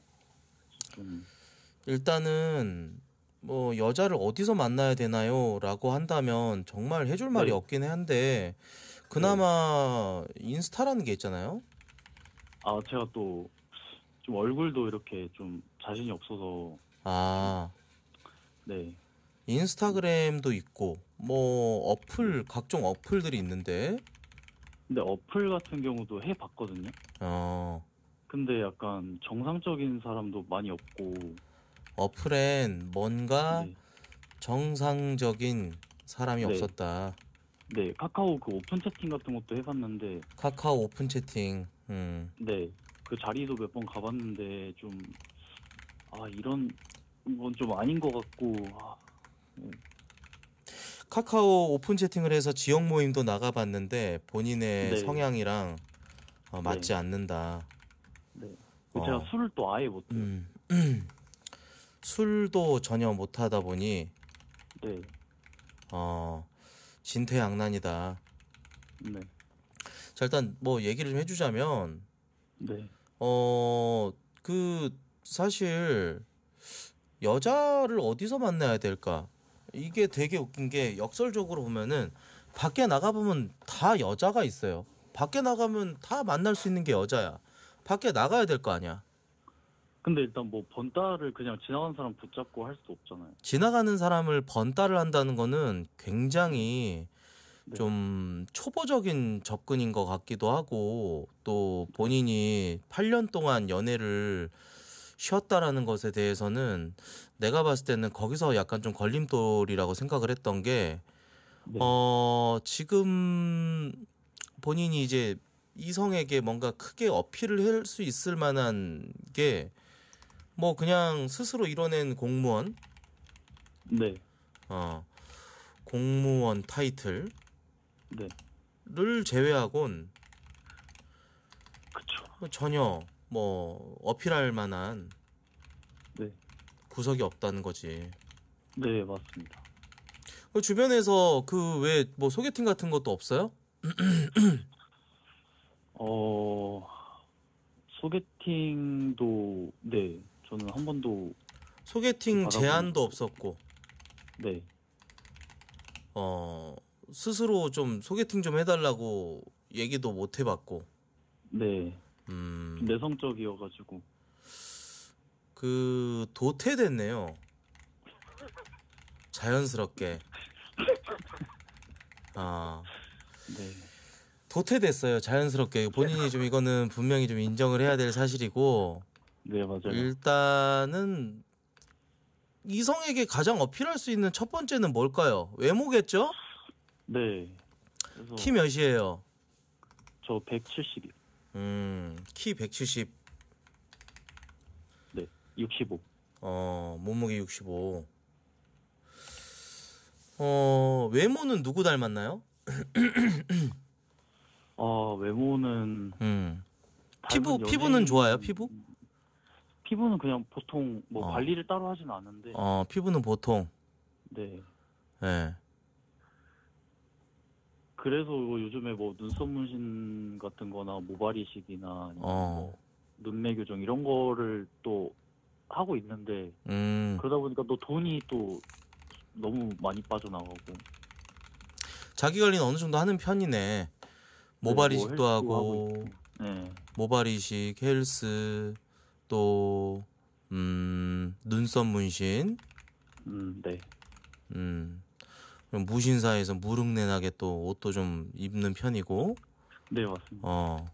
일단은 뭐 여자를 어디서 만나야 되나요? 라고 한다면 정말 해줄 말이 네. 없긴 한데, 그나마 네. 인스타라는 게 있잖아요. 아, 제가 또 좀 얼굴도 이렇게 좀 자신이 없어서. 아, 네. 인스타그램도 있고 뭐 어플, 각종 어플들이 있는데. 근데 어플 같은 경우도 해봤거든요. 근데 약간 정상적인 사람도 많이 없고. 어플엔 뭔가 네. 정상적인 사람이 네. 없었다. 네, 카카오 그 오픈 채팅 같은 것도 해봤는데. 카카오 오픈 채팅. 네, 그 자리도 몇 번 가봤는데 좀 이런 건 좀 아닌 것 같고. 카카오 오픈 채팅을 해서 지역 모임도 나가봤는데 본인의 네. 성향이랑 맞지 네. 않는다. 네. 제가 술을 또 아예 못해요. 술도 전혀 못하다 보니 네. 진퇴양난이다. 네. 자, 일단 뭐 얘기를 좀 해주자면 네. 그 사실 여자를 어디서 만나야 될까? 이게 되게 웃긴 게 역설적으로 보면은 밖에 나가보면 다 여자가 있어요. 밖에 나가면 다 만날 수 있는 게 여자야. 밖에 나가야 될 거 아니야. 근데 일단 뭐 번따를 그냥 지나가는 사람 붙잡고 할 수도 없잖아요. 지나가는 사람을 번따를 한다는 거는 굉장히 네. 좀 초보적인 접근인 것 같기도 하고 또 본인이 8년 동안 연애를 쉬었다라는 것에 대해서는 내가 봤을 때는 거기서 약간 좀 걸림돌이라고 생각을 했던 게 네. 지금 본인이 이제 이성에게 뭔가 크게 어필을 할 수 있을 만한 게 뭐 그냥 스스로 이뤄낸 공무원 네. 공무원 타이틀 네. 를 제외하곤 그쵸. 전혀 뭐 어필할 만한 네. 구석이 없다는 거지. 네, 맞습니다. 주변에서 그 왜 뭐 소개팅 같은 것도 없어요? 소개팅도 네, 저는 한 번도 소개팅 제안도 없었고 네. 스스로 좀 소개팅 좀 해달라고 얘기도 못 해봤고 네. 내성적이어가지고 그 도태됐네요. 자연스럽게 네. 도태됐어요. 자연스럽게 본인이 좀 이거는 분명히 좀 인정을 해야 될 사실이고 네 맞아요. 일단은 이성에게 가장 어필할 수 있는 첫 번째는 뭘까요? 외모겠죠? 네. 키 몇이에요? 저 170이요. 키 170. 네, 65. 몸무게 65. 외모는 누구 닮았나요? 외모는 피부는 좋아요, 피부? 피부는 그냥 보통 뭐 관리를 따로 하진 않는데. 피부는 보통. 네. 네. 그래서 요즘에 뭐 눈썹 문신 같은 거나 모발이식이나 뭐 눈매 교정 이런 거를 또 하고 있는데 그러다 보니까 또 돈이 또 너무 많이 빠져나가고 자기 관리는 어느 정도 하는 편이네. 모발이식도 네, 뭐 하고 네. 모발이식, 헬스 또 눈썹 문신 네. 무신사에서 무릉내나게 또 옷도 좀 입는 편이고 네 맞습니다.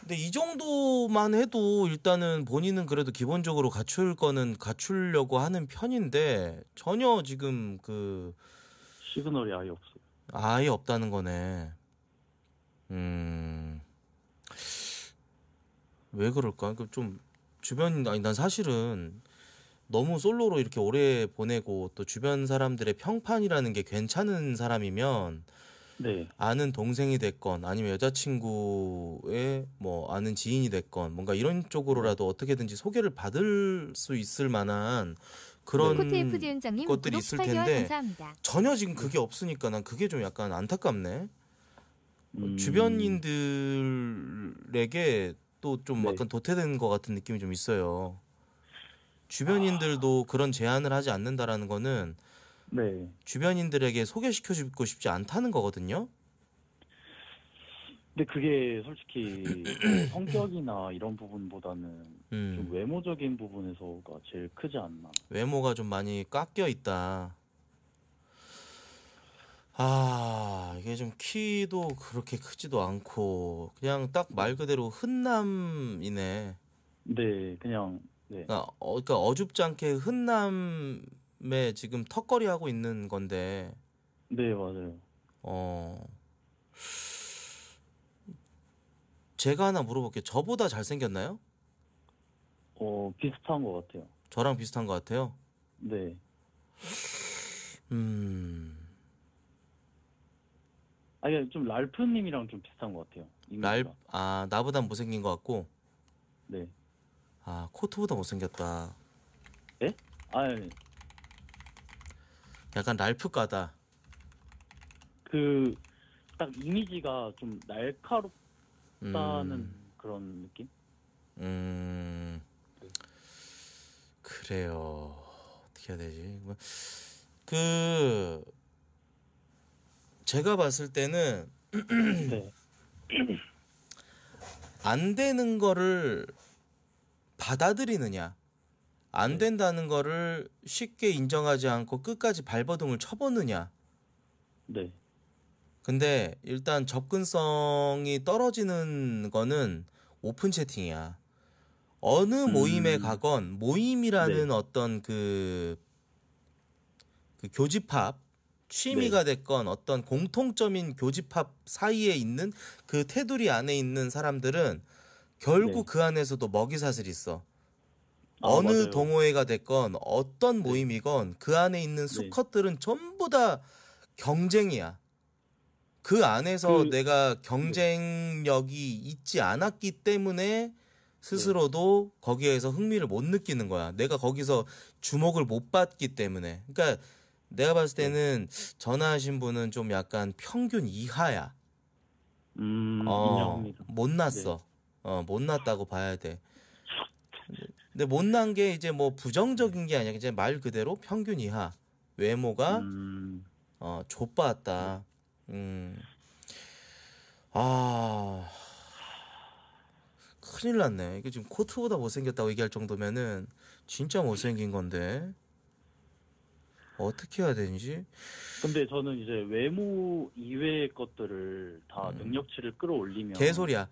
근데 이 정도만 해도 일단은 본인은 그래도 기본적으로 갖출 거는 갖추려고 하는 편인데 전혀 지금 그 시그널이 아예 없어요. 아예 없다는 거네. 왜 그럴까? 그 좀 주변 아니 난 사실은 너무 솔로로 이렇게 오래 보내고 또 주변 사람들의 평판이라는 게 괜찮은 사람이면 네. 아는 동생이 됐건 아니면 여자친구의 뭐 아는 지인이 됐건 뭔가 이런 쪽으로라도 어떻게든지 소개를 받을 수 있을 만한 그런 네. 것들이 있을 텐데 전혀 지금 그게 없으니까 난 그게 좀 약간 안타깝네. 주변인들에게 또 좀 네. 약간 도태된 것 같은 느낌이 좀 있어요. 주변인들도 그런 제안을 하지 않는다라는 거는 네. 주변인들에게 소개시켜주고 싶지 않다는 거거든요. 근데 그게 솔직히 성격이나 이런 부분보다는 좀 외모적인 부분에서가 제일 크지 않나. 외모가 좀 많이 깎여 있다. 이게 좀 키도 그렇게 크지도 않고 그냥 딱 말 그대로 흔남이네. 네, 그냥 네. 그러니까 어줍지 않게 흔남에 지금 턱걸이 하고 있는 건데. 네 맞아요. 제가 하나 물어볼게요. 저보다 잘생겼나요? 비슷한 것 같아요. 저랑 비슷한 것 같아요? 네. 아니 좀 랄프님이랑 좀 비슷한 것 같아요. 아 나보다 못생긴 것 같고. 네. 아 코트보다 못생겼다. 예? 아 네. 약간 랄프가다. 그 딱 이미지가 좀 날카롭다는 그런 느낌? 네. 그래요. 어떻게 해야 되지? 그 제가 봤을 때는 네. 안 되는 거를 받아들이느냐, 안 된다는 거를 쉽게 인정하지 않고 끝까지 발버둥을 쳐보느냐. 네. 근데 일단 접근성이 떨어지는 거는 오픈 채팅이야. 어느 모임에 가건 모임이라는 네. 어떤 그 교집합 취미가 네. 됐건 어떤 공통점인 교집합 사이에 있는 그 테두리 안에 있는 사람들은 결국 네. 그 안에서도 먹이사슬이 있어. 아, 어느 맞아요. 동호회가 됐건 어떤 모임이건 그 안에 있는 수컷들은 네. 전부 다 경쟁이야. 그 안에서 내가 경쟁력이 네. 있지 않았기 때문에 스스로도 네. 거기에서 흥미를 못 느끼는 거야. 내가 거기서 주목을 못 받기 때문에. 그러니까 내가 봤을 때는 전화하신 분은 좀 약간 평균 이하야. 못났어. 네. 못났다고 봐야 돼. 근데 못난 게 이제 뭐 부정적인 게 아니야. 이제 말 그대로 평균 이하. 외모가 좆봤다. 아 큰일 났네. 이게 지금 코트보다 못생겼다고 얘기할 정도면은 진짜 못생긴 건데 어떻게 해야 되는지. 근데 저는 이제 외모 이외의 것들을 다 능력치를 끌어올리면 개소리야.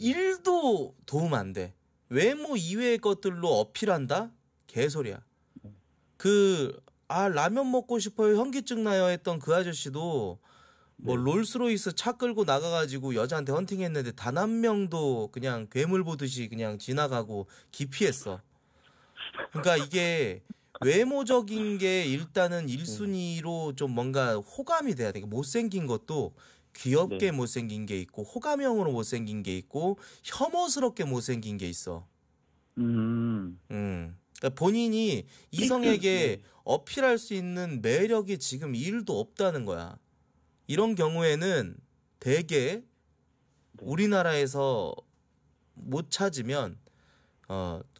1도 도움 안 돼. 외모 이외의 것들로 어필한다? 개소리야. 라면 먹고 싶어요, 현기증 나요 했던 그 아저씨도 뭐 롤스로이스 차 끌고 나가가지고 여자한테 헌팅했는데 단 한 명도 그냥 괴물 보듯이 그냥 지나가고 기피했어. 그러니까 이게 외모적인 게 일단은 1순위로 좀 뭔가 호감이 돼야 돼. 못생긴 것도 귀엽게 네. 못생긴 게 있고 호감형으로 못생긴 게 있고 혐오스럽게 못생긴 게 있어. 그러니까 본인이 이성에게 어필할 수 있는 매력이 지금 1도 없다는 거야. 이런 경우에는 대개 우리나라에서 못 찾으면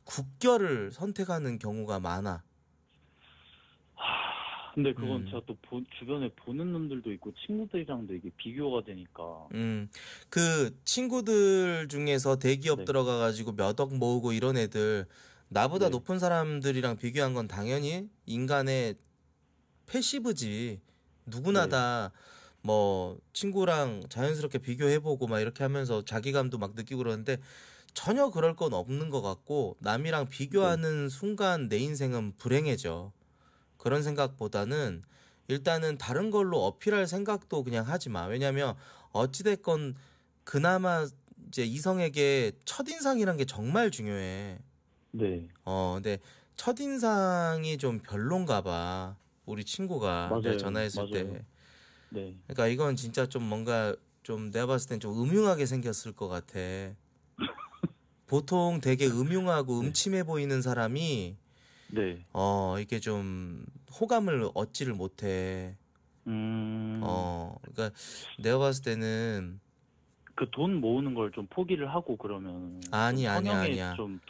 국결을 선택하는 경우가 많아. 근데 그건 제가 또 주변에 보는 놈들도 있고 친구들이랑도 이게 비교가 되니까. 그 친구들 중에서 대기업 네. 들어가가지고 몇 억 모으고 이런 애들 나보다 네. 높은 사람들이랑 비교한 건 당연히 인간의 패시브지. 누구나 네. 다 뭐 친구랑 자연스럽게 비교해보고 막 이렇게 하면서 자기감도 막 느끼고 그러는데 전혀 그럴 건 없는 것 같고 남이랑 비교하는 네. 순간 내 인생은 불행해져. 그런 생각보다는 일단은 다른 걸로 어필할 생각도 그냥 하지 마. 왜냐면 어찌됐건 그나마 이제 이성에게 첫인상이란 게 정말 중요해. 네. 근데 첫인상이 좀 별론가 봐. 우리 친구가 맞아요. 내가 전화했을 맞아요. 때. 네. 그러니까 이건 진짜 좀 뭔가 좀 내가 봤을 땐 좀 음흉하게 생겼을 것 같아. 보통 되게 음흉하고 음침해 보이는 사람이 네. 이게 좀 호감을 얻지를 못해. 그러니까 내가 봤을 때는 그 돈 모으는 걸 좀 포기를 하고 그러면 아니야. 좀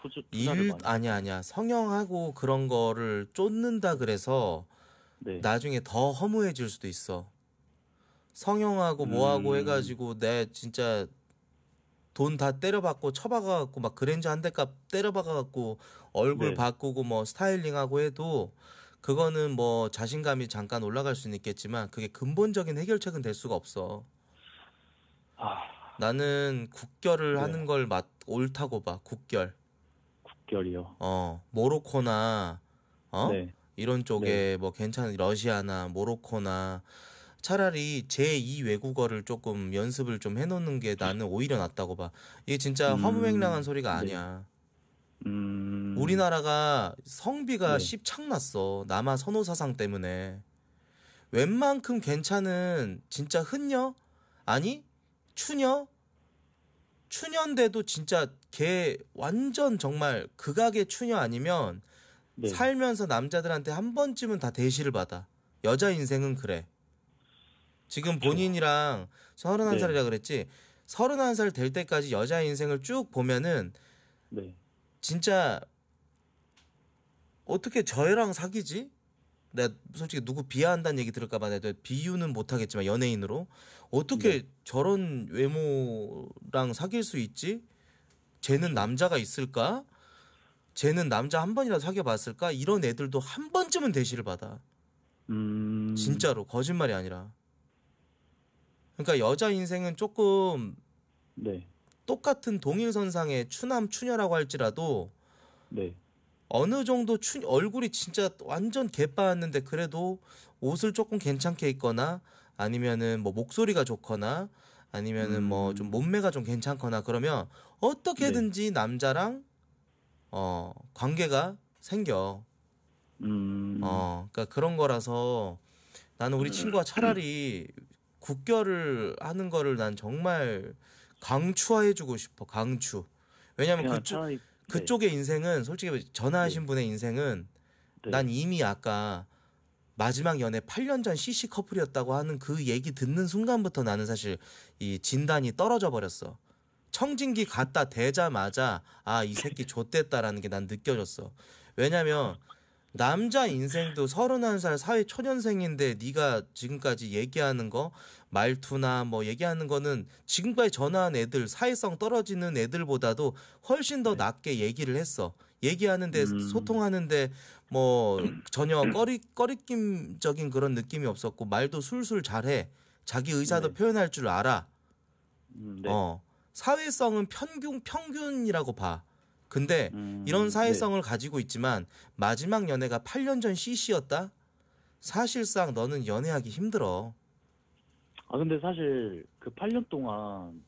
아니야. 성형하고 그런 거를 쫓는다 그래서 네. 나중에 더 허무해질 수도 있어. 성형하고 뭐하고 해가지고 내 진짜 돈 다 때려박고 쳐박아갖고 막 그랜저 한 대값 때려박아갖고 얼굴 네. 바꾸고 뭐 스타일링하고 해도 그거는 뭐 자신감이 잠깐 올라갈 수는 있겠지만 그게 근본적인 해결책은 될 수가 없어. 나는 국결을 네. 하는 걸 옳다고 봐. 국결이요? 모로코나 네. 이런 쪽에 네. 뭐 괜찮은 러시아나 모로코나 차라리 제2 외국어를 조금 연습을 좀 해놓는 게 나는 오히려 낫다고 봐. 이게 진짜 허무맹랑한 소리가 아니야. 우리나라가 성비가 십창났어. 남아 선호 사상 때문에. 웬만큼 괜찮은 진짜 흔녀? 아니 추녀? 추녀인데도 진짜 걔 완전 정말 극악의 추녀 아니면 네. 살면서 남자들한테 한 번쯤은 다 대시를 받아. 여자 인생은 그래. 지금 본인이랑 31살이라 네. 그랬지? 31살 될 때까지 여자 인생을 쭉 보면은 네. 진짜 어떻게 저애랑 사귀지? 내가 솔직히 누구 비하한다는 얘기 들을까봐 내가 비유는 못하겠지만 연예인으로 어떻게 네. 저런 외모랑 사귈 수 있지? 쟤는 남자가 있을까? 쟤는 남자 한 번이라도 사귀어봤을까? 이런 애들도 한 번쯤은 대시를 받아. 진짜로 거짓말이 아니라. 그러니까 여자 인생은 조금 네. 똑같은 동일선상의 추남 추녀라고 할지라도 네. 어느 정도 얼굴이 진짜 완전 개빠았는데 그래도 옷을 조금 괜찮게 입거나 아니면은 뭐 목소리가 좋거나 아니면은 뭐 좀 몸매가 좀 괜찮거나 그러면 어떻게든지 네. 남자랑 관계가 생겨. 그러니까 그런 거라서 나는 우리 친구가 차라리 국결을 하는 거를 난 정말 강추해주고 싶어. 강추. 왜냐면 그쪽의 네. 인생은 솔직히 전화하신 네. 분의 인생은 네. 난 이미 아까 마지막 연애 8년 전 CC 커플이었다고 하는 그 얘기 듣는 순간부터 나는 사실 이 진단이 떨어져 버렸어. 청진기 갖다 대자마자 아, 이 새끼 좆됐다라는 게 난 느껴졌어. 왜냐면 남자 인생도 31살 사회 초년생인데 네가 지금까지 얘기하는 거 말투나 뭐 얘기하는 거는 지금까지 전화한 애들 사회성 떨어지는 애들보다도 훨씬 더 네. 낮게 얘기를 했어. 얘기하는데 소통하는데 뭐 전혀 꺼리낌적인 그런 느낌이 없었고 말도 술술 잘해. 자기 의사도 네. 표현할 줄 알아. 네. 사회성은 평균이라고 봐. 근데 이런 사회성을 네. 가지고 있지만 마지막 연애가 8년 전 CC였다? 사실상 너는 연애하기 힘들어. 아 근데 사실 그 8년 동안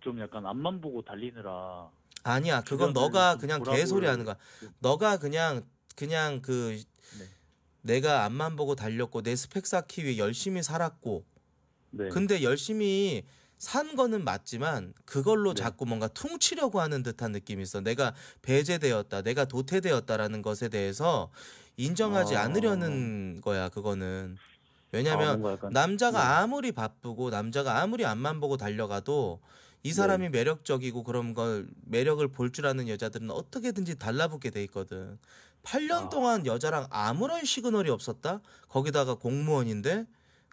좀 약간 앞만 보고 달리느라 아니야. 그건 너가 그냥 개소리 하는 거야. 너가 그냥 그 네. 내가 앞만 보고 달렸고 내 스펙 쌓기 위해 열심히 살았고 네. 근데 열심히 산 거는 맞지만 그걸로 네. 자꾸 뭔가 퉁치려고 하는 듯한 느낌이 있어. 내가 배제되었다. 내가 도태되었다라는 것에 대해서 인정하지 않으려는 거야. 그거는. 왜냐면 남자가 아무리 바쁘고 남자가 아무리 앞만 보고 달려가도 이 사람이 네. 매력적이고 그런 걸 매력을 볼 줄 아는 여자들은 어떻게든지 달라붙게 돼 있거든. 8년 동안 여자랑 아무런 시그널이 없었다? 거기다가 공무원인데?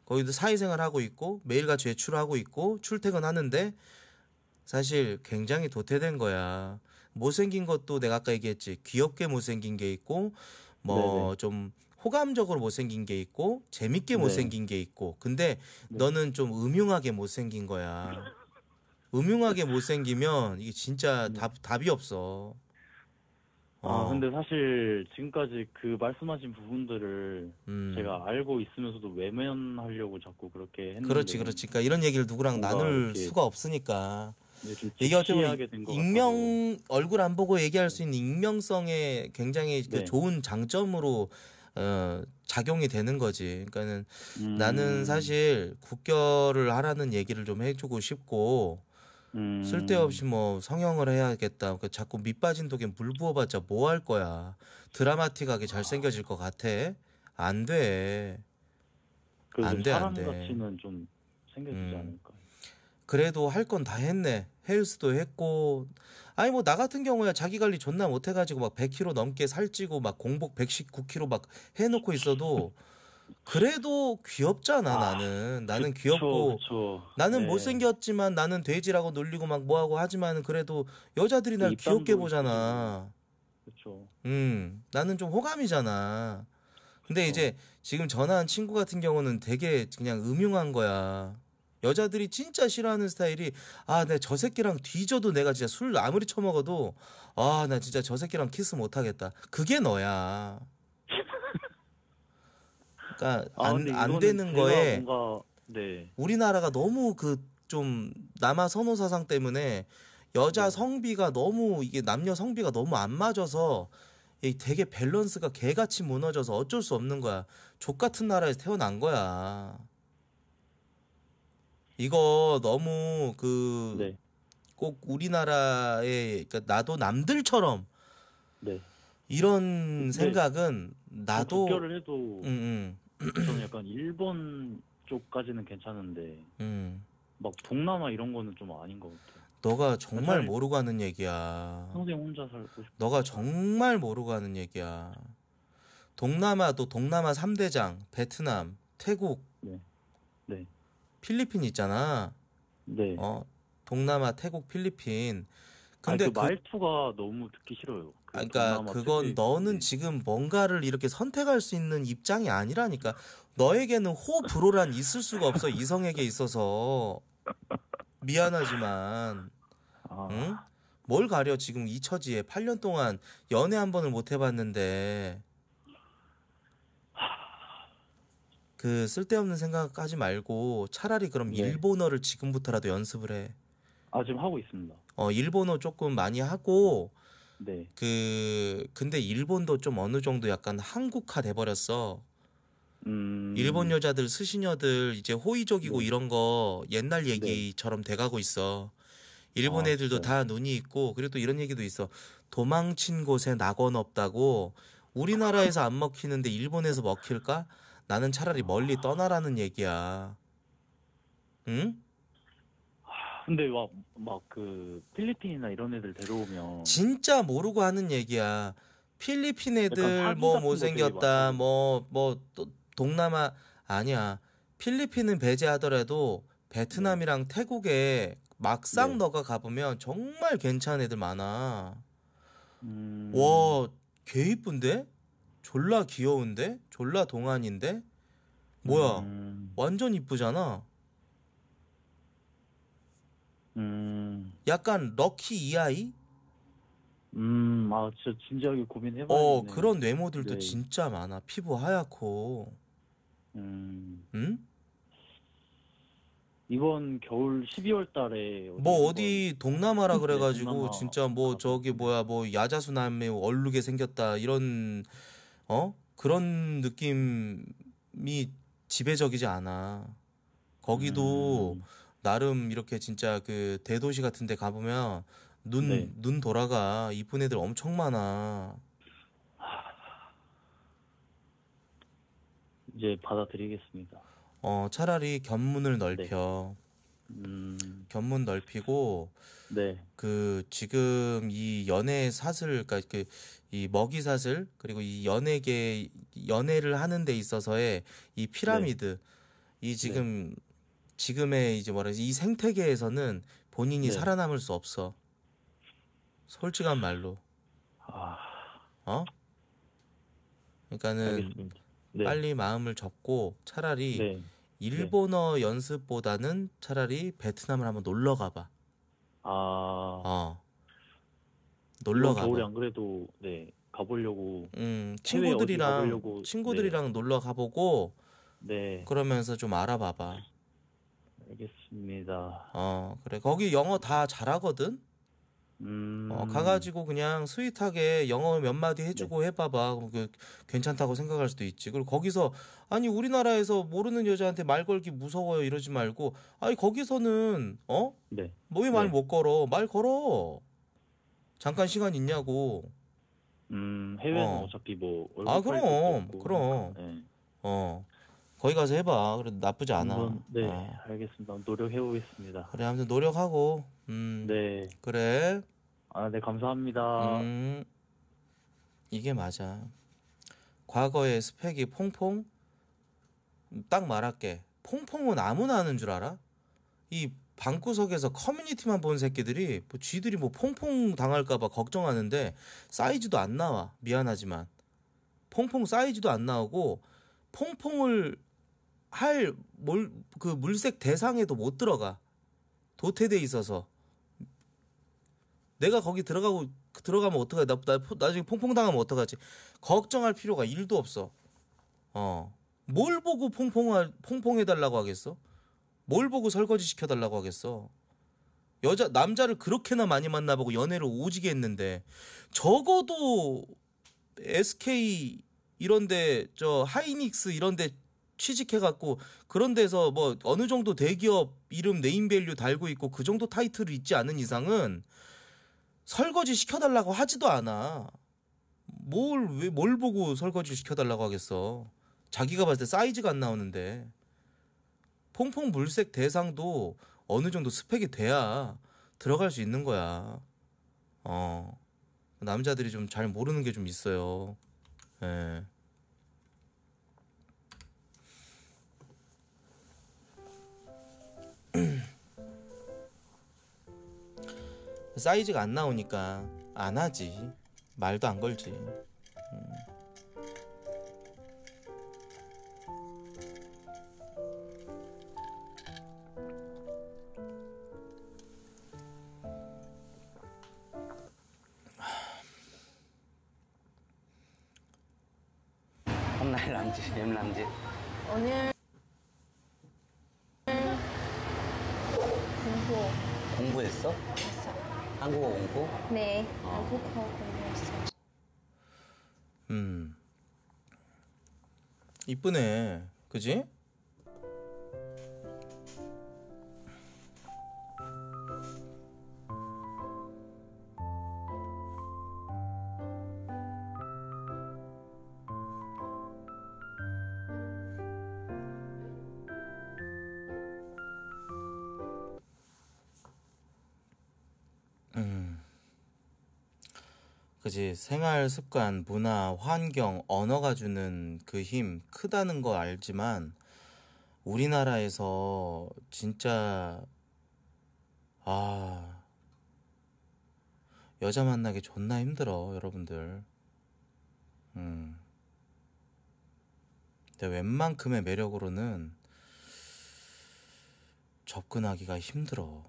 거기도 사회생활 하고 있고 매일같이 외출하고 있고 출퇴근하는데 사실 굉장히 도태된 거야. 못생긴 것도 내가 아까 얘기했지. 귀엽게 못생긴 게 있고 뭐 좀 호감적으로 못생긴 게 있고 재밌게 네. 못생긴 게 있고 근데 네. 너는 좀 음흉하게 못생긴 거야. 음흉하게 못생기면 이게 진짜 답이 없어. 아 근데 사실 지금까지 그 말씀하신 부분들을 제가 알고 있으면서도 외면하려고 자꾸 그렇게 했는데 그렇지 그러니까 이런 얘기를 누구랑 나눌 수가 없으니까 이게 어떻게 보면 익명 얼굴 안 보고 얘기할 수 있는 익명성에 굉장히 네. 좋은 장점으로 작용이 되는 거지. 그러니까는 나는 사실 국결을 하라는 얘기를 좀 해주고 싶고 쓸데없이 뭐 성형을 해야겠다. 그러니까 자꾸 밑빠진 독에 물 부어봤자 뭐 할 거야. 드라마틱하게 잘생겨질 것 같아? 안 돼. 안 돼. 사람같이는 좀 생겨지지 않을까. 그래도 할 건 다 했네. 헬스도 했고. 아니 뭐 나 같은 경우야 자기 관리 존나 못해가지고 막 100kg 넘게 살찌고 막 공복 119kg 막 해놓고 있어도 그래도 귀엽잖아. 나는 그쵸, 귀엽고 그쵸. 나는 네. 못생겼지만 나는 돼지라고 놀리고 막 뭐하고 하지만 그래도 여자들이 날 귀엽게 보잖아. 그렇죠. 나는 좀 호감이잖아. 근데 그쵸. 이제 지금 전화한 친구 같은 경우는 되게 그냥 음흉한 거야. 여자들이 진짜 싫어하는 스타일이 아, 내가 저 새끼랑 뒤져도 내가 진짜 술 아무리 처먹어도 아, 나 진짜 저 새끼랑 키스 못하겠다. 그게 너야. 그러니까 안 되는 거에 뭔가, 네. 우리나라가 너무 그 좀 남아 선호 사상 때문에 여자 성비가 너무 이게 남녀 성비가 너무 안 맞아서 되게 밸런스가 개같이 무너져서 어쩔 수 없는 거야. 족같은 나라에서 태어난 거야. 이거 너무 그 네. 꼭 우리나라에 그러니까 나도 남들처럼 네. 이런 생각은 나도 국결을 해도 저는 약간 일본 쪽까지는 괜찮은데 막 동남아 이런 거는 좀 아닌 것 같아요. 너가 정말 모르고 하는 얘기야. 평생 혼자 살고 싶어. 너가 정말 모르고 하는 얘기야. 동남아도 동남아 3대장, 베트남, 태국, 네. 네. 필리핀 있잖아. 네. 동남아, 태국, 필리핀. 근데 그 말투가 너무 듣기 싫어요. 그러니까 그건 너는 지금 뭔가를 이렇게 선택할 수 있는 입장이 아니라니까. 너에게는 호불호란 있을 수가 없어. 이성에게 있어서. 미안하지만 응? 뭘 가려 지금 이 처지에 8년 동안 연애 한 번을 못 해봤는데 그 쓸데없는 생각하지 말고 차라리 그럼 네. 일본어를 지금부터라도 연습을 해. 아 지금 하고 있습니다. 일본어 조금 많이 하고 네. 근데 일본도 좀 어느 정도 약간 한국화 돼버렸어. 일본 여자들 스시녀들 이제 호의적이고 네. 이런 거 옛날 얘기처럼 네. 돼가고 있어. 일본 애들도 다 눈이 있고 그리고 또 이런 얘기도 있어. 도망친 곳에 낙원 없다고. 우리나라에서 안 먹히는데 일본에서 먹힐까? 나는 차라리 멀리 떠나라는 얘기야. 응? 근데 막 그 필리핀이나 이런 애들 데려오면 진짜 모르고 하는 얘기야. 필리핀 애들 뭐 못생겼다 뭐 또 동남아 아니야. 필리핀은 배제하더라도 베트남이랑 네. 태국에 막상 네. 너가 가보면 정말 괜찮은 애들 많아. 와, 개 이쁜데? 졸라 귀여운데? 졸라 동안인데? 뭐야 완전 이쁘잖아. 약간 럭키 이하이? 아 진짜 진지하게 고민해봐야겠네. 그런 뇌모들도 네. 진짜 많아. 피부 하얗고. 응? 이번 겨울 12월 달에 뭐 어디 동남아라 그래가지고 동남아. 진짜 뭐 저기 뭐야 뭐 야자수남에 얼룩에 생겼다 이런 그런 느낌이 지배적이지 않아. 거기도 나름 이렇게 진짜 그 대도시 같은 데 가보면 눈 돌아가. 이쁜 애들 엄청 많아. 이제 받아들이겠습니다. 차라리 견문을 넓혀. 네. 견문 넓히고 네. 그 지금 이 연애 사슬 그러니까 그 이 먹이 사슬 그리고 이 연애를 하는 데 있어서의 이 피라미드 네. 이 지금 네. 지금의 이제 뭐라 이 생태계에서는 본인이 네. 살아남을 수 없어. 솔직한 말로. 그러니까는 네. 빨리 마음을 접고 차라리 네. 일본어 네. 연습보다는 차라리 베트남을 한번 놀러 가봐. 놀러 가봐. 겨울에 안 그래도 네 가보려고. 친구들이랑 가보려고, 네. 놀러 가보고. 네. 그러면서 좀 알아봐봐. 알겠습니다. 그래 거기 영어 다 잘하거든. 가가지고 그냥 스윗하게 영어 몇 마디 해주고 네. 해봐봐. 괜찮다고 생각할 수도 있지. 그리고 거기서 아니 우리나라에서 모르는 여자한테 말 걸기 무서워요 이러지 말고 아니 거기서는 네. 뭐 왜 말 못 걸어? 말 걸어. 잠깐 시간 있냐고. 해외는 어차피 뭐 얼굴 그럼. 네. 거기 가서 해봐. 그래도 나쁘지 않아. 네, 알겠습니다. 노력해보겠습니다. 그래, 아무튼 노력하고. 네. 그래. 네, 감사합니다. 이게 맞아. 과거의 스펙이 퐁퐁? 딱 말할게. 퐁퐁은 아무나 하는 줄 알아? 이 방구석에서 커뮤니티만 본 새끼들이 뭐 쥐들이 뭐 퐁퐁 당할까봐 걱정하는데 사이즈도 안 나와. 미안하지만. 퐁퐁 사이즈도 안 나오고 퐁퐁을 할 그 물색 대상에도 못 들어가. 도태돼 있어서. 내가 거기 들어가면 어떡해. 나 나중에 퐁퐁 당하면 어떡하지. 걱정할 필요가 1도 없어. 뭘 보고 퐁퐁 해달라고 하겠어? 뭘 보고 설거지 시켜달라고 하겠어? 여자 남자를 그렇게나 많이 만나보고 연애를 오지게 했는데 적어도 SK 이런데 저 하이닉스 이런데 취직해갖고 그런 데서 뭐 어느 정도 대기업 이름 네임밸류 달고 있고 그 정도 타이틀을 있지 않은 이상은 설거지 시켜달라고 하지도 않아. 뭘 보고 설거지 시켜달라고 하겠어. 자기가 봤을 때 사이즈가 안 나오는데. 퐁퐁 물색 대상도 어느 정도 스펙이 돼야 들어갈 수 있는 거야. 남자들이 좀 잘 모르는 게 좀 있어요. 예. 사이즈가 안 나오니까 안 하지. 말도 안 걸지. 오늘 공부했어? 했어. 한국어 공부? 네, 한국어 공부했어. 이쁘네, 그지? 그지. 생활, 습관, 문화, 환경, 언어가 주는 그 힘 크다는 거 알지만 우리나라에서 진짜 여자 만나기 존나 힘들어, 여러분들. 근데 웬만큼의 매력으로는 접근하기가 힘들어.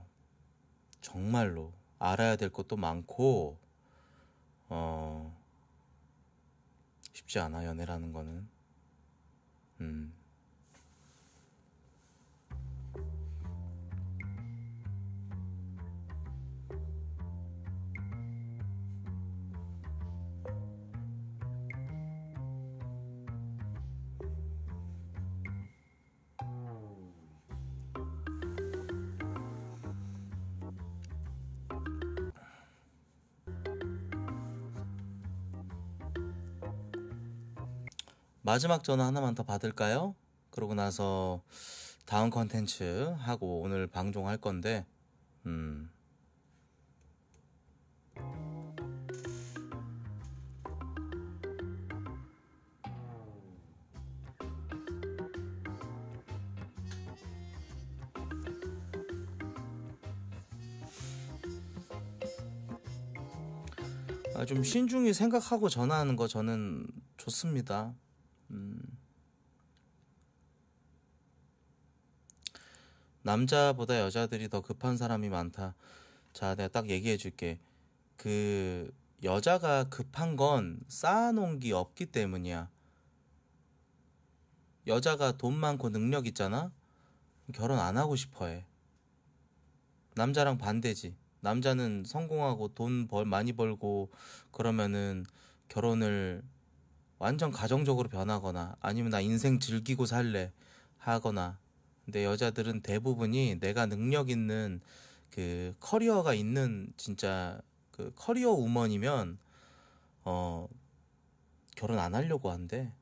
정말로 알아야 될 것도 많고 쉽지 않아, 연애라는 거는. 마지막 전화 하나만 더 받을까요? 그러고 나서 다음 컨텐츠 하고 오늘 방송 할 건데 좀 신중히 생각하고 전화하는 거 저는 좋습니다. 남자보다 여자들이 더 급한 사람이 많다. 자, 내가 딱 얘기해 줄게. 그 여자가 급한 건 쌓아놓은 게 없기 때문이야. 여자가 돈 많고 능력 있잖아? 결혼 안 하고 싶어해. 남자랑 반대지. 남자는 성공하고 돈 많이 벌고 그러면은 결혼을 완전 가정적으로 변하거나 아니면 나 인생 즐기고 살래 하거나. 근데 여자들은 대부분이 내가 능력 있는 그 커리어가 있는 진짜 그 커리어 우먼이면 결혼 안 하려고 한대.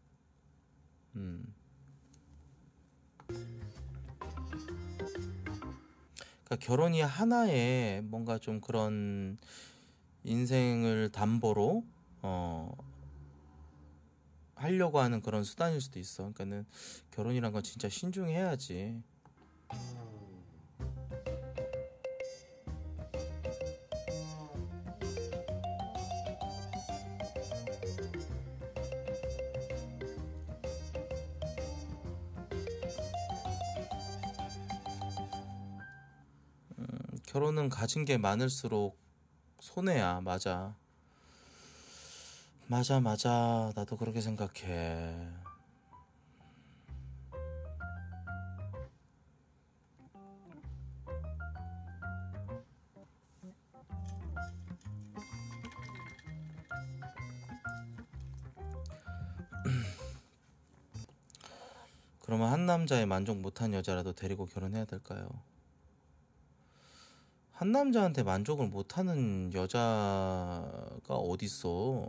그러니까 결혼이 하나의 뭔가 좀 그런 인생을 담보로 하려고 하는 그런 수단일 수도 있어. 그러니까는 결혼이란 건 진짜 신중해야지. 결혼은 가진 게 많을수록 손해야. 맞아. 맞아. 나도 그렇게 생각해. 그러면 한 남자에 만족 못한 여자라도 데리고 결혼해야 될까요? 한 남자한테 만족을 못하는 여자가 어딨어.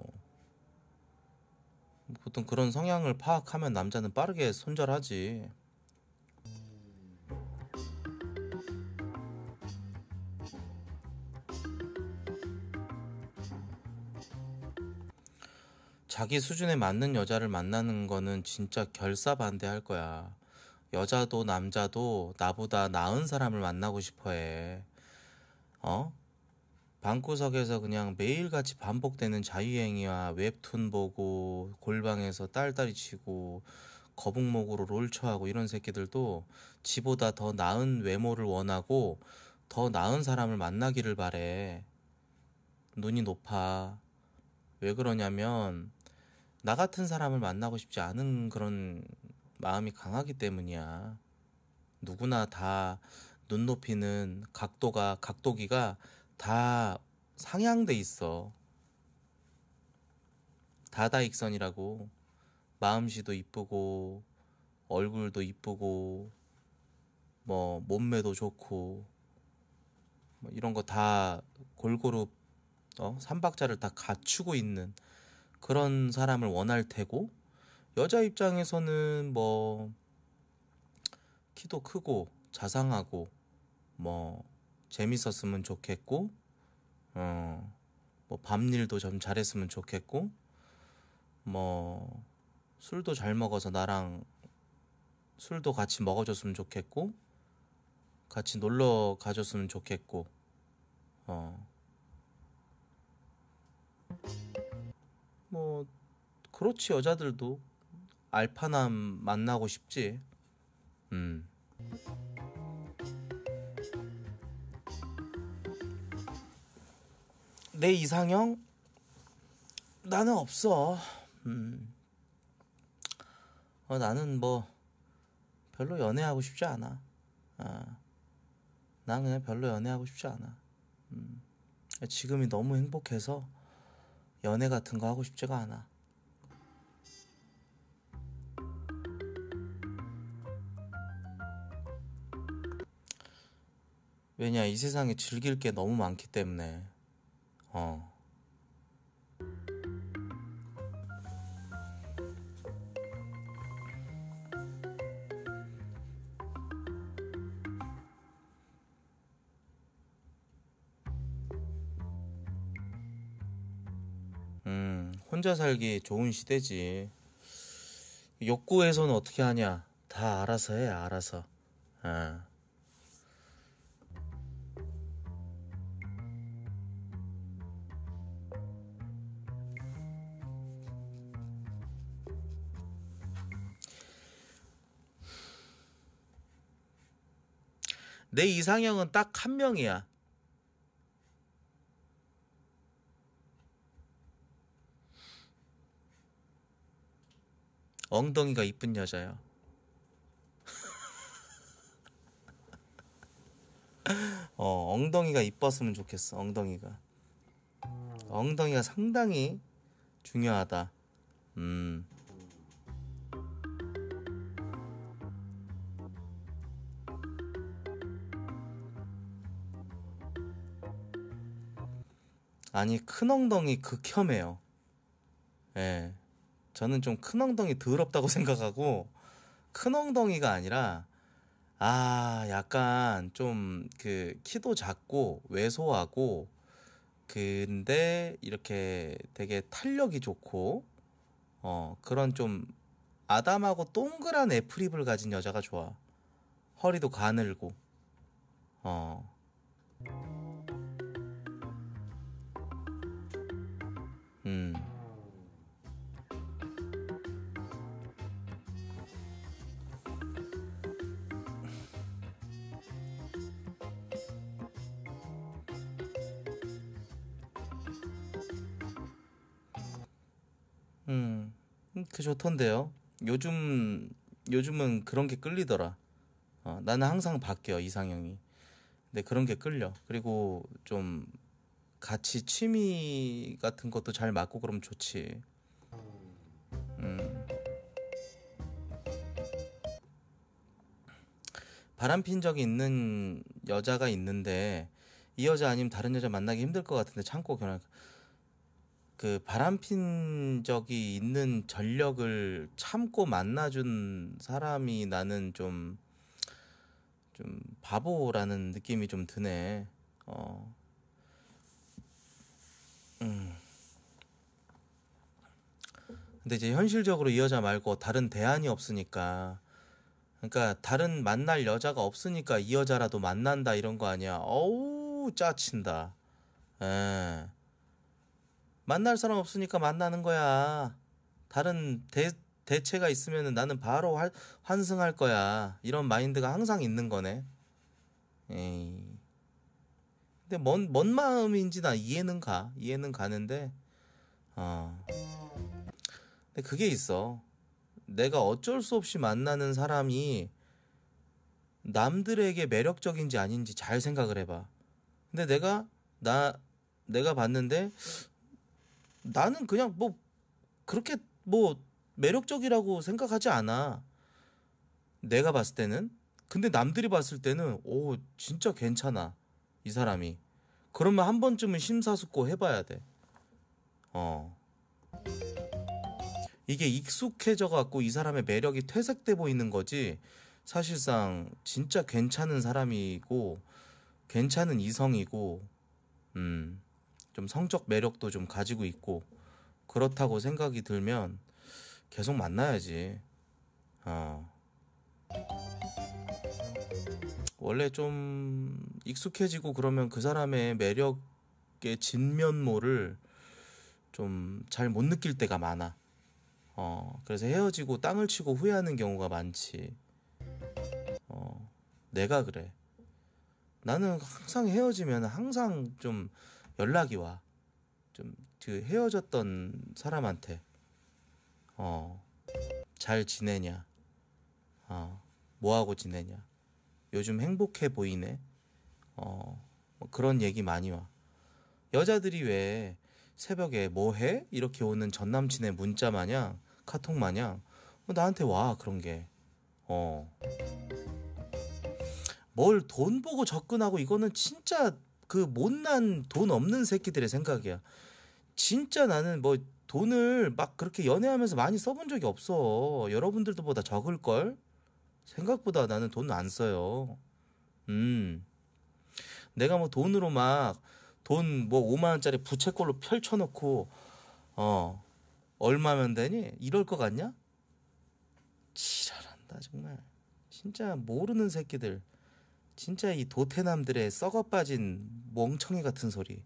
보통 그런 성향을 파악하면 남자는 빠르게 손절하지. 자기 수준에 맞는 여자를 만나는 거는 진짜 결사반대할 거야. 여자도 남자도 나보다 나은 사람을 만나고 싶어해. 방구석에서 그냥 매일같이 반복되는 자유행위와 웹툰 보고 골방에서 딸딸이 치고 거북목으로 롤처하고 이런 새끼들도 지보다 더 나은 외모를 원하고 더 나은 사람을 만나기를 바래. 눈이 높아. 왜 그러냐면 나 같은 사람을 만나고 싶지 않은 그런 마음이 강하기 때문이야. 누구나 다 눈높이는 각도기가 다 상향돼 있어. 다다익선이라고. 마음씨도 이쁘고 얼굴도 이쁘고 뭐 몸매도 좋고 뭐 이런 거 다 골고루 삼박자를 다 갖추고 있는 그런 사람을 원할 테고, 여자 입장에서는 뭐 키도 크고 자상하고 뭐 재밌었으면 좋겠고, 뭐 밤일도 좀 잘했으면 좋겠고, 뭐 술도 잘 먹어서 나랑 술도 같이 먹어줬으면 좋겠고, 같이 놀러 가줬으면 좋겠고, 뭐 그렇지. 여자들도 알파남 만나고 싶지. 내 이상형? 나는 없어. 나는 뭐 별로 연애하고 싶지 않아. 난 그냥 별로 연애하고 싶지 않아. 지금이 너무 행복해서 연애 같은 거 하고 싶지가 않아. 왜냐, 이 세상에 즐길 게 너무 많기 때문에. 혼자 살기 좋은 시대지. 욕구에서는 어떻게 하냐? 다 알아서 해, 알아서. 내 이상형은 딱 한 명이야. 엉덩이가 이쁜 여자요. 엉덩이가 이뻤으면 좋겠어. 엉덩이가 상당히 중요하다. 아니, 큰 엉덩이 극혐해요. 예. 저는 좀 큰 엉덩이 더럽다고 생각하고, 큰 엉덩이가 아니라 약간 좀 그 키도 작고 왜소하고 근데 이렇게 되게 탄력이 좋고 그런 좀 아담하고 동그란 애프립을 가진 여자가 좋아. 허리도 가늘고. 그 좋던데요. 요즘은 그런 게 끌리더라. 나는 항상 바뀌어, 이상형이. 근데 그런 게 끌려. 그리고 좀 같이 취미 같은 것도 잘 맞고 그럼 좋지. 바람핀 적이 있는 여자가 있는데 이 여자 아니면 다른 여자 만나기 힘들 것 같은데 참고 결혼. 그 바람핀 적이 있는 전력을 참고 만나준 사람이 나는 좀 바보라는 느낌이 좀 드네. 근데 이제 현실적으로 이 여자 말고 다른 대안이 없으니까, 그러니까 다른 만날 여자가 없으니까 이 여자라도 만난다 이런 거 아니야. 어우 짜친다. 에. 만날 사람 없으니까 만나는 거야. 다른 대체가 있으면 나는 바로 환승할 거야. 이런 마인드가 항상 있는 거네. 에이. 근데 뭔 마음인지 나 이해는 가. 이해는 가는데, 근데 그게 있어. 내가 어쩔 수 없이 만나는 사람이 남들에게 매력적인지 아닌지 잘 생각을 해봐. 근데 내가 봤는데, 나는 그냥 그렇게 매력적이라고 생각하지 않아. 내가 봤을 때는. 근데 남들이 봤을 때는 오 진짜 괜찮아 이 사람이. 그러면 한 번쯤은 심사숙고 해봐야 돼. 이게 익숙해져갖고 이 사람의 매력이 퇴색돼 보이는 거지, 사실상 진짜 괜찮은 사람이고 괜찮은 이성이고 좀 성적 매력도 좀 가지고 있고 그렇다고 생각이 들면 계속 만나야지. 원래 좀 익숙해지고 그러면 그 사람의 매력의 진면모를 좀 잘 못 느낄 때가 많아. 그래서 헤어지고 땅을 치고 후회하는 경우가 많지. 내가 그래. 나는 항상 헤어지면 항상 좀 연락이 와. 그 헤어졌던 사람한테. 잘 지내냐? 뭐하고 지내냐? 요즘 행복해 보이네? 뭐 그런 얘기 많이 와. 여자들이 왜 새벽에 뭐해? 이렇게 오는 전남친의 문자 마냥, 카톡 마냥, 나한테 와, 그런 게. 뭘 돈 보고 접근하고, 이거는 진짜 그 못난 돈 없는 새끼들의 생각이야. 진짜 나는 돈을 막 그렇게 연애하면서 많이 써본 적이 없어. 여러분들도 보다 적을걸? 생각보다 나는 돈 안 써요. 내가 돈으로 막 돈 5만원짜리 부채꼴로 펼쳐놓고 얼마면 되니? 이럴 것 같냐? 지랄한다 정말. 진짜 모르는 새끼들. 진짜 이 도태남들의 썩어빠진 멍청이 같은 소리.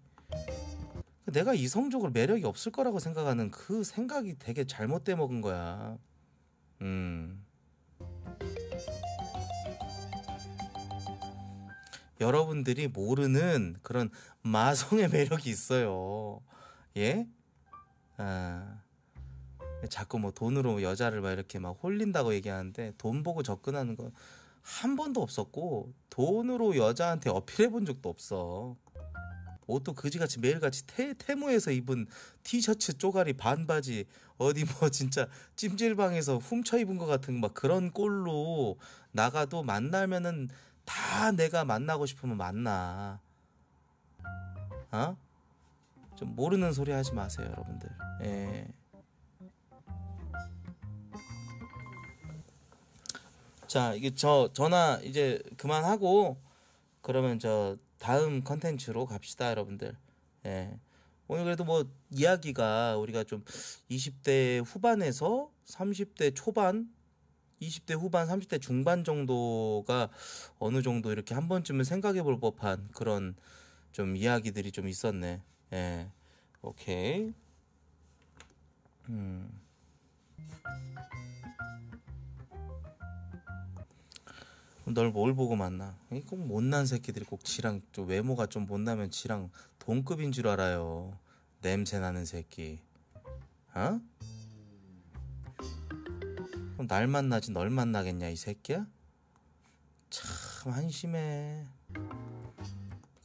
내가 이성적으로 매력이 없을 거라고 생각하는 그 생각이 되게 잘못돼 먹은 거야. 여러분들이 모르는 그런 마성의 매력이 있어요. 예? 자꾸 돈으로 여자를 이렇게 홀린다고 얘기하는데, 돈 보고 접근하는 건 한 번도 없었고, 돈으로 여자한테 어필해 본 적도 없어. 옷도 그지같이 매일같이 태무에서 입은 티셔츠 쪼가리 반바지, 어디 진짜 찜질방에서 훔쳐 입은 것 같은 그런 꼴로 나가도, 만나면은 다 내가 만나고 싶으면 만나. 좀 모르는 소리 하지 마세요, 여러분들. 예. 자, 이게 전화 이제 그만하고, 그러면 다음 컨텐츠로 갑시다, 여러분들. 예. 오늘 그래도 이야기가 우리가 좀 20대 후반에서 30대 초반, 20대 후반, 30대 중반 정도가 어느 정도 이렇게 한 번쯤은 생각해 볼 법한 그런 좀 이야기들이 좀 있었네. 예. 오케이. 널 뭘 보고 만나? 꼭 못난 새끼들이 꼭 지랑 좀 외모가 좀 못나면 지랑 동급인 줄 알아요. 냄새 나는 새끼. 그럼 날 만나지 널 만나겠냐 이 새끼야? 참 한심해.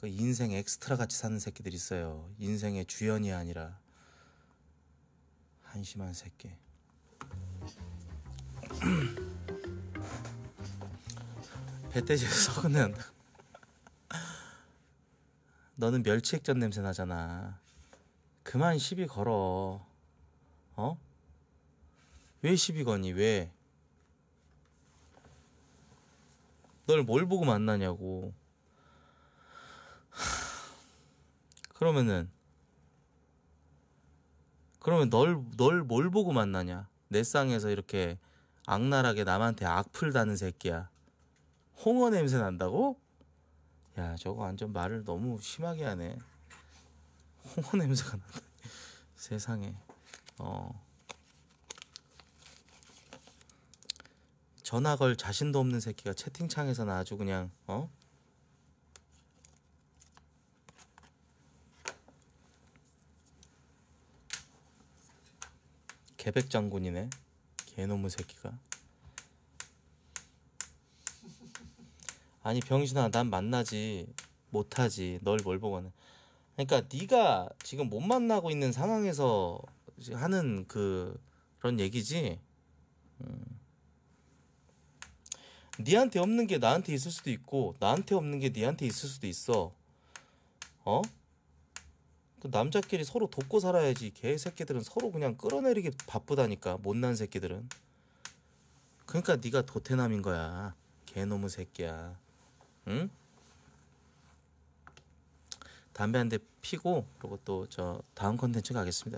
그 인생 엑스트라 같이 사는 새끼들 있어요. 인생의 주연이 아니라. 한심한 새끼. 배태지에서 썩는 너는 멸치액젓 냄새 나잖아. 그만 시비 걸어. 어? 왜 시비 거니? 왜? 널 뭘 보고 만나냐고. 그러면 널 뭘 보고 만나냐? 내 쌍에서 이렇게 악랄하게 남한테 악플 다는 새끼야. 홍어 냄새 난다고? 야, 저거 완전 말을 너무 심하게 하네. 홍어 냄새가 난다. 세상에. 전화 걸 자신도 없는 새끼가 채팅창에서는 아주 그냥 개백장군이네. 개놈의 새끼가. 아니 병신아, 난 만나지 못하지. 널 뭘 보거나. 그러니까 네가 지금 못 만나고 있는 상황에서 하는 그런 얘기지. 니한테 없는 게 나한테 있을 수도 있고, 나한테 없는 게 니한테 있을 수도 있어. 어? 그 남자끼리 서로 돕고 살아야지. 개새끼들은 서로 그냥 끌어내리기 바쁘다니까, 못난 새끼들은. 그러니까 니가 도태남인 거야, 개놈의 새끼야. 응? 담배 한 대 피고, 그리고 또 저 다음 컨텐츠 가겠습니다.